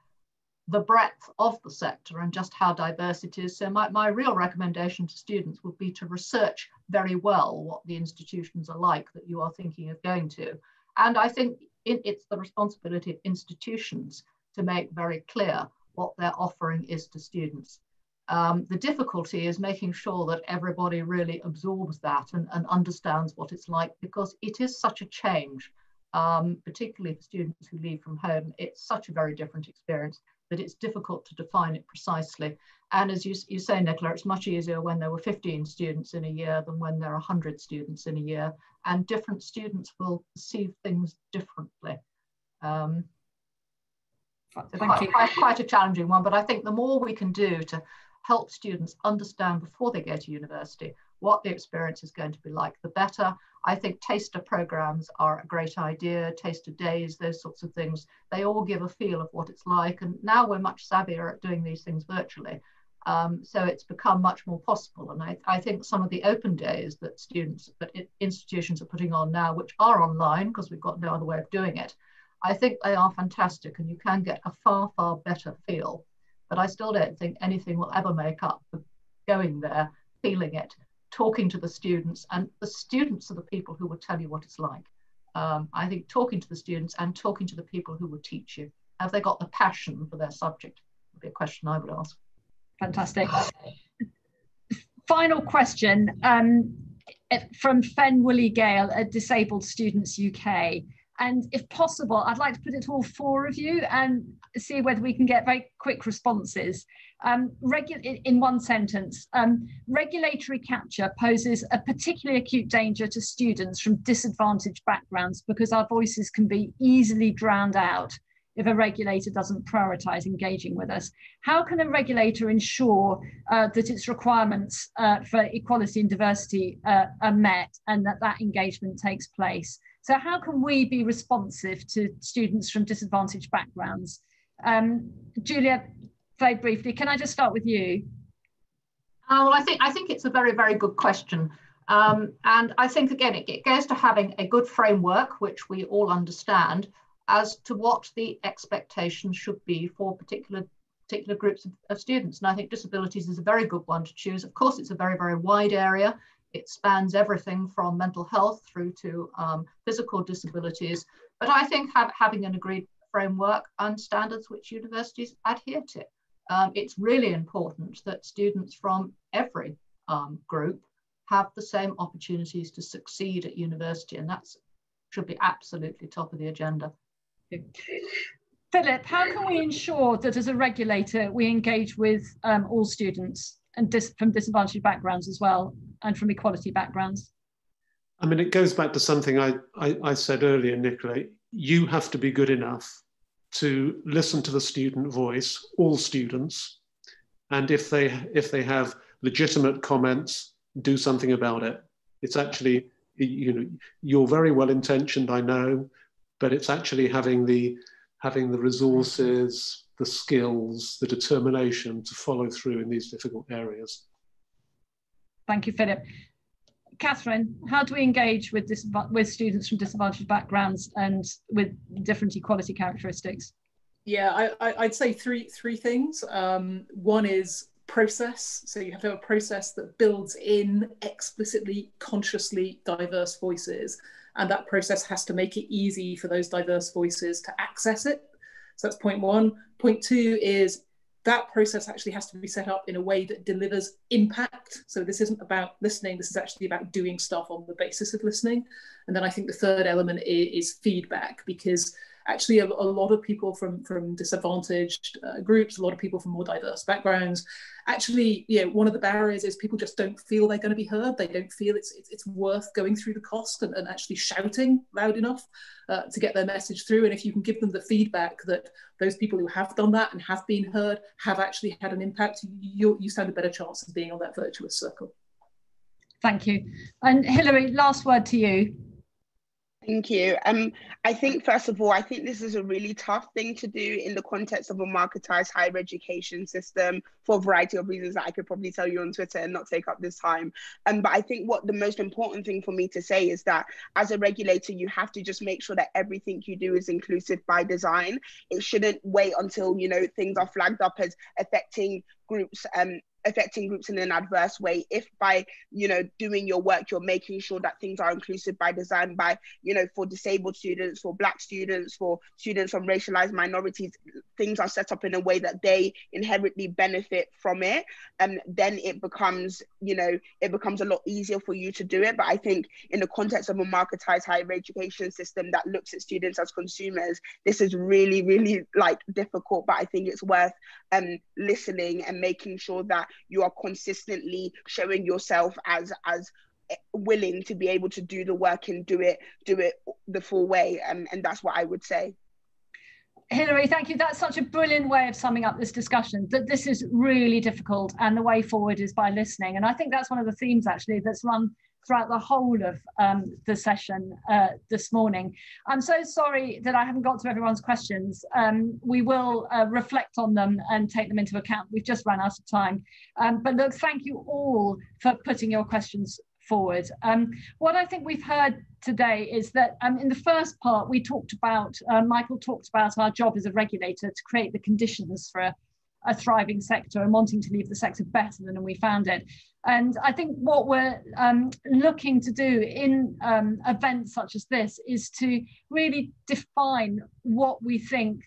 the breadth of the sector and just how diverse it is. So my, my real recommendation to students would be to research very well what the institutions are like that you are thinking of going to. And I think it, it's the responsibility of institutions to make very clear what their offering is to students. Um, the difficulty is making sure that everybody really absorbs that and, and understands what it's like, because it is such a change, um, particularly for students who leave from home. It's such a very different experience that it's difficult to define it precisely. And as you, you say, Nicola, it's much easier when there were fifteen students in a year than when there are one hundred students in a year, and different students will perceive things differently. Um, Thank you. Quite, quite a challenging one, but I think the more we can do to help students understand before they go to university what the experience is going to be like, the better. I think taster programs are a great idea, taster days, those sorts of things. They all give a feel of what it's like. And now we're much savvier at doing these things virtually. Um, so it's become much more possible. And I, I think some of the open days that students, that institutions are putting on now, which are online because we've got no other way of doing it, I think they are fantastic, and you can get a far, far better feel. But I still don't think anything will ever make up for going there, feeling it, talking to the students, and the students are the people who will tell you what it's like. Um, I think talking to the students and talking to the people who will teach you. Have they got the passion for their subject? Would be a question I would ask. Fantastic. Final question um, from Fen Woolley-Gale at Disabled Students U K. And if possible, I'd like to put it to all four of you and see whether we can get very quick responses. Um, regu- in one sentence, um, regulatory capture poses a particularly acute danger to students from disadvantaged backgrounds because our voices can be easily drowned out if a regulator doesn't prioritise engaging with us. How can a regulator ensure uh, that its requirements uh, for equality and diversity uh, are met and that that engagement takes place? So how can we be responsive to students from disadvantaged backgrounds? Um, Julia, very briefly, can I just start with you? Oh, well, I think, I think it's a very, very good question. Um, and I think, again, it, it goes to having a good framework, which we all understand, as to what the expectations should be for particular, particular groups of, of students. And I think disabilities is a very good one to choose. Of course, it's a very, very wide area. It spans everything from mental health through to um, physical disabilities. But I think have, having an agreed framework and standards which universities adhere to. Um, it's really important that students from every um, group have the same opportunities to succeed at university, and that should be absolutely top of the agenda. Philip, how can we ensure that as a regulator we engage with um, all students and dis from disadvantaged backgrounds as well, and from equality backgrounds? I mean, it goes back to something I, I, I said earlier, Nicola. You have to be good enough to listen to the student voice, all students, and if they, if they have legitimate comments, do something about it. It's actually, you know, you're very well intentioned, I know, but it's actually having the, having the resources, the skills, the determination to follow through in these difficult areas. Thank you, Philip. Catherine, how do we engage with, with students from disadvantaged backgrounds and with different equality characteristics? Yeah, I, I'd say three, three things. Um, one is process. So you have to have a process that builds in explicitly, consciously diverse voices. And that process has to make it easy for those diverse voices to access it. So that's point one. Point two is that process actually has to be set up in a way that delivers impact. So this isn't about listening, this is actually about doing stuff on the basis of listening. And then I think the third element is, is feedback, because actually a, a lot of people from, from disadvantaged uh, groups, a lot of people from more diverse backgrounds, actually, you know, one of the barriers is people just don't feel they're going to be heard. They don't feel it's, it's, it's worth going through the cost and, and actually shouting loud enough uh, to get their message through. And if you can give them the feedback that those people who have done that and have been heard have actually had an impact, you, you stand a better chance of being on that virtuous circle. Thank you. And Hillary, last word to you. Thank you. Um, I think, first of all, I think this is a really tough thing to do in the context of a marketised higher education system for a variety of reasons that I could probably tell you on Twitter and not take up this time. Um, but I think what the most important thing for me to say is that as a regulator, you have to just make sure that everything you do is inclusive by design. It shouldn't wait until, you know, things are flagged up as affecting groups um, affecting groups in an adverse way. If by, you know, doing your work, you're making sure that things are inclusive by design, by, you know, for disabled students, for Black students, for students from racialized minorities, things are set up in a way that they inherently benefit from it. And then it becomes, you know, it becomes a lot easier for you to do it. But I think in the context of a marketized higher education system that looks at students as consumers, this is really, really like difficult, but I think it's worth um, listening and making sure that you are consistently showing yourself as as willing to be able to do the work and do it do it the full way, um, and that's what I would say. Hillary, thank you. That's such a brilliant way of summing up this discussion, that this is really difficult and the way forward is by listening. And I think that's one of the themes actually that's run throughout the whole of um, the session uh, this morning. I'm so sorry that I haven't got to everyone's questions. Um, we will uh, reflect on them and take them into account. We've just run out of time. Um, but look, thank you all for putting your questions forward. Um, what I think we've heard today is that um, in the first part, we talked about, uh, Michael talked about our job as a regulator to create the conditions for a a thriving sector and wanting to leave the sector better than we found it. And I think what we're um, looking to do in um, events such as this is to really define what we think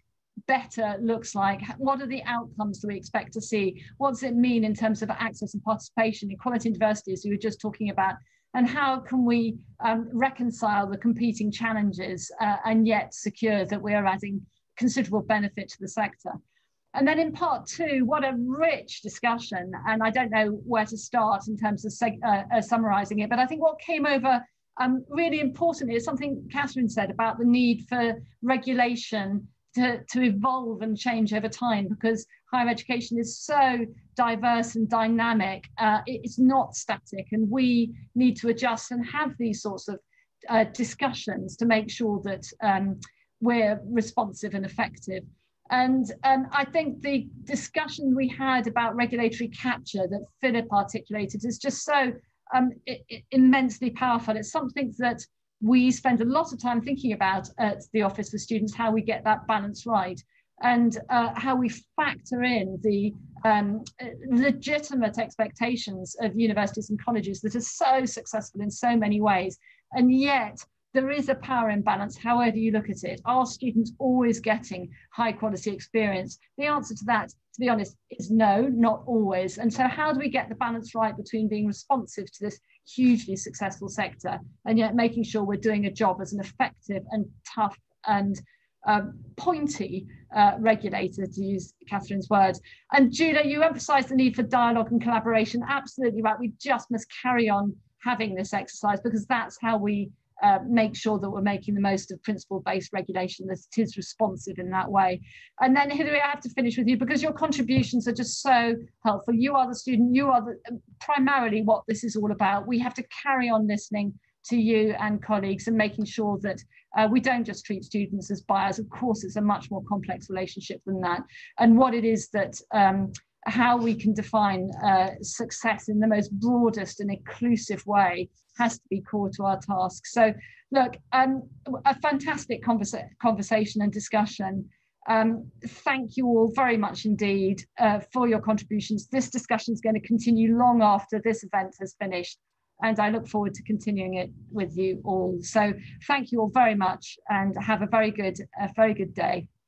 better looks like. What are the outcomes that we expect to see? What does it mean in terms of access and participation, equality and diversity, as we were just talking about? And how can we um, reconcile the competing challenges uh, and yet secure that we are adding considerable benefit to the sector? And then in part two, what a rich discussion, and I don't know where to start in terms of uh, uh, summarising it, but I think what came over um, really importantly is something Catherine said about the need for regulation to, to evolve and change over time, because higher education is so diverse and dynamic, uh, it's not static, and we need to adjust and have these sorts of uh, discussions to make sure that um, we're responsive and effective. And um, I think the discussion we had about regulatory capture that Philip articulated is just so um, it, it immensely powerful. It's something that we spend a lot of time thinking about at the Office for Students, how we get that balance right and uh, how we factor in the um, legitimate expectations of universities and colleges that are so successful in so many ways, and yet there is a power imbalance, however you look at it. Are students always getting high quality experience? The answer to that, to be honest, is no, not always. And so how do we get the balance right between being responsive to this hugely successful sector and yet making sure we're doing a job as an effective and tough and um, pointy uh, regulator, to use Catherine's words? And Julia, you emphasised the need for dialogue and collaboration. Absolutely right. We just must carry on having this exercise, because that's how we Uh, make sure that we're making the most of principle-based regulation, that it is responsive in that way. And then Hillary, I have to finish with you because your contributions are just so helpful. You are the student, you are the, primarily what this is all about. We have to carry on listening to you and colleagues and making sure that uh, we don't just treat students as buyers. Of course, it's a much more complex relationship than that. And what it is that, um, how we can define uh, success in the most broadest and inclusive way has to be core to our task. So look, um, a fantastic conversa conversation and discussion. Um, thank you all very much indeed uh, for your contributions. This discussion is going to continue long after this event has finished, and I look forward to continuing it with you all. So thank you all very much and have a very good, a very good day.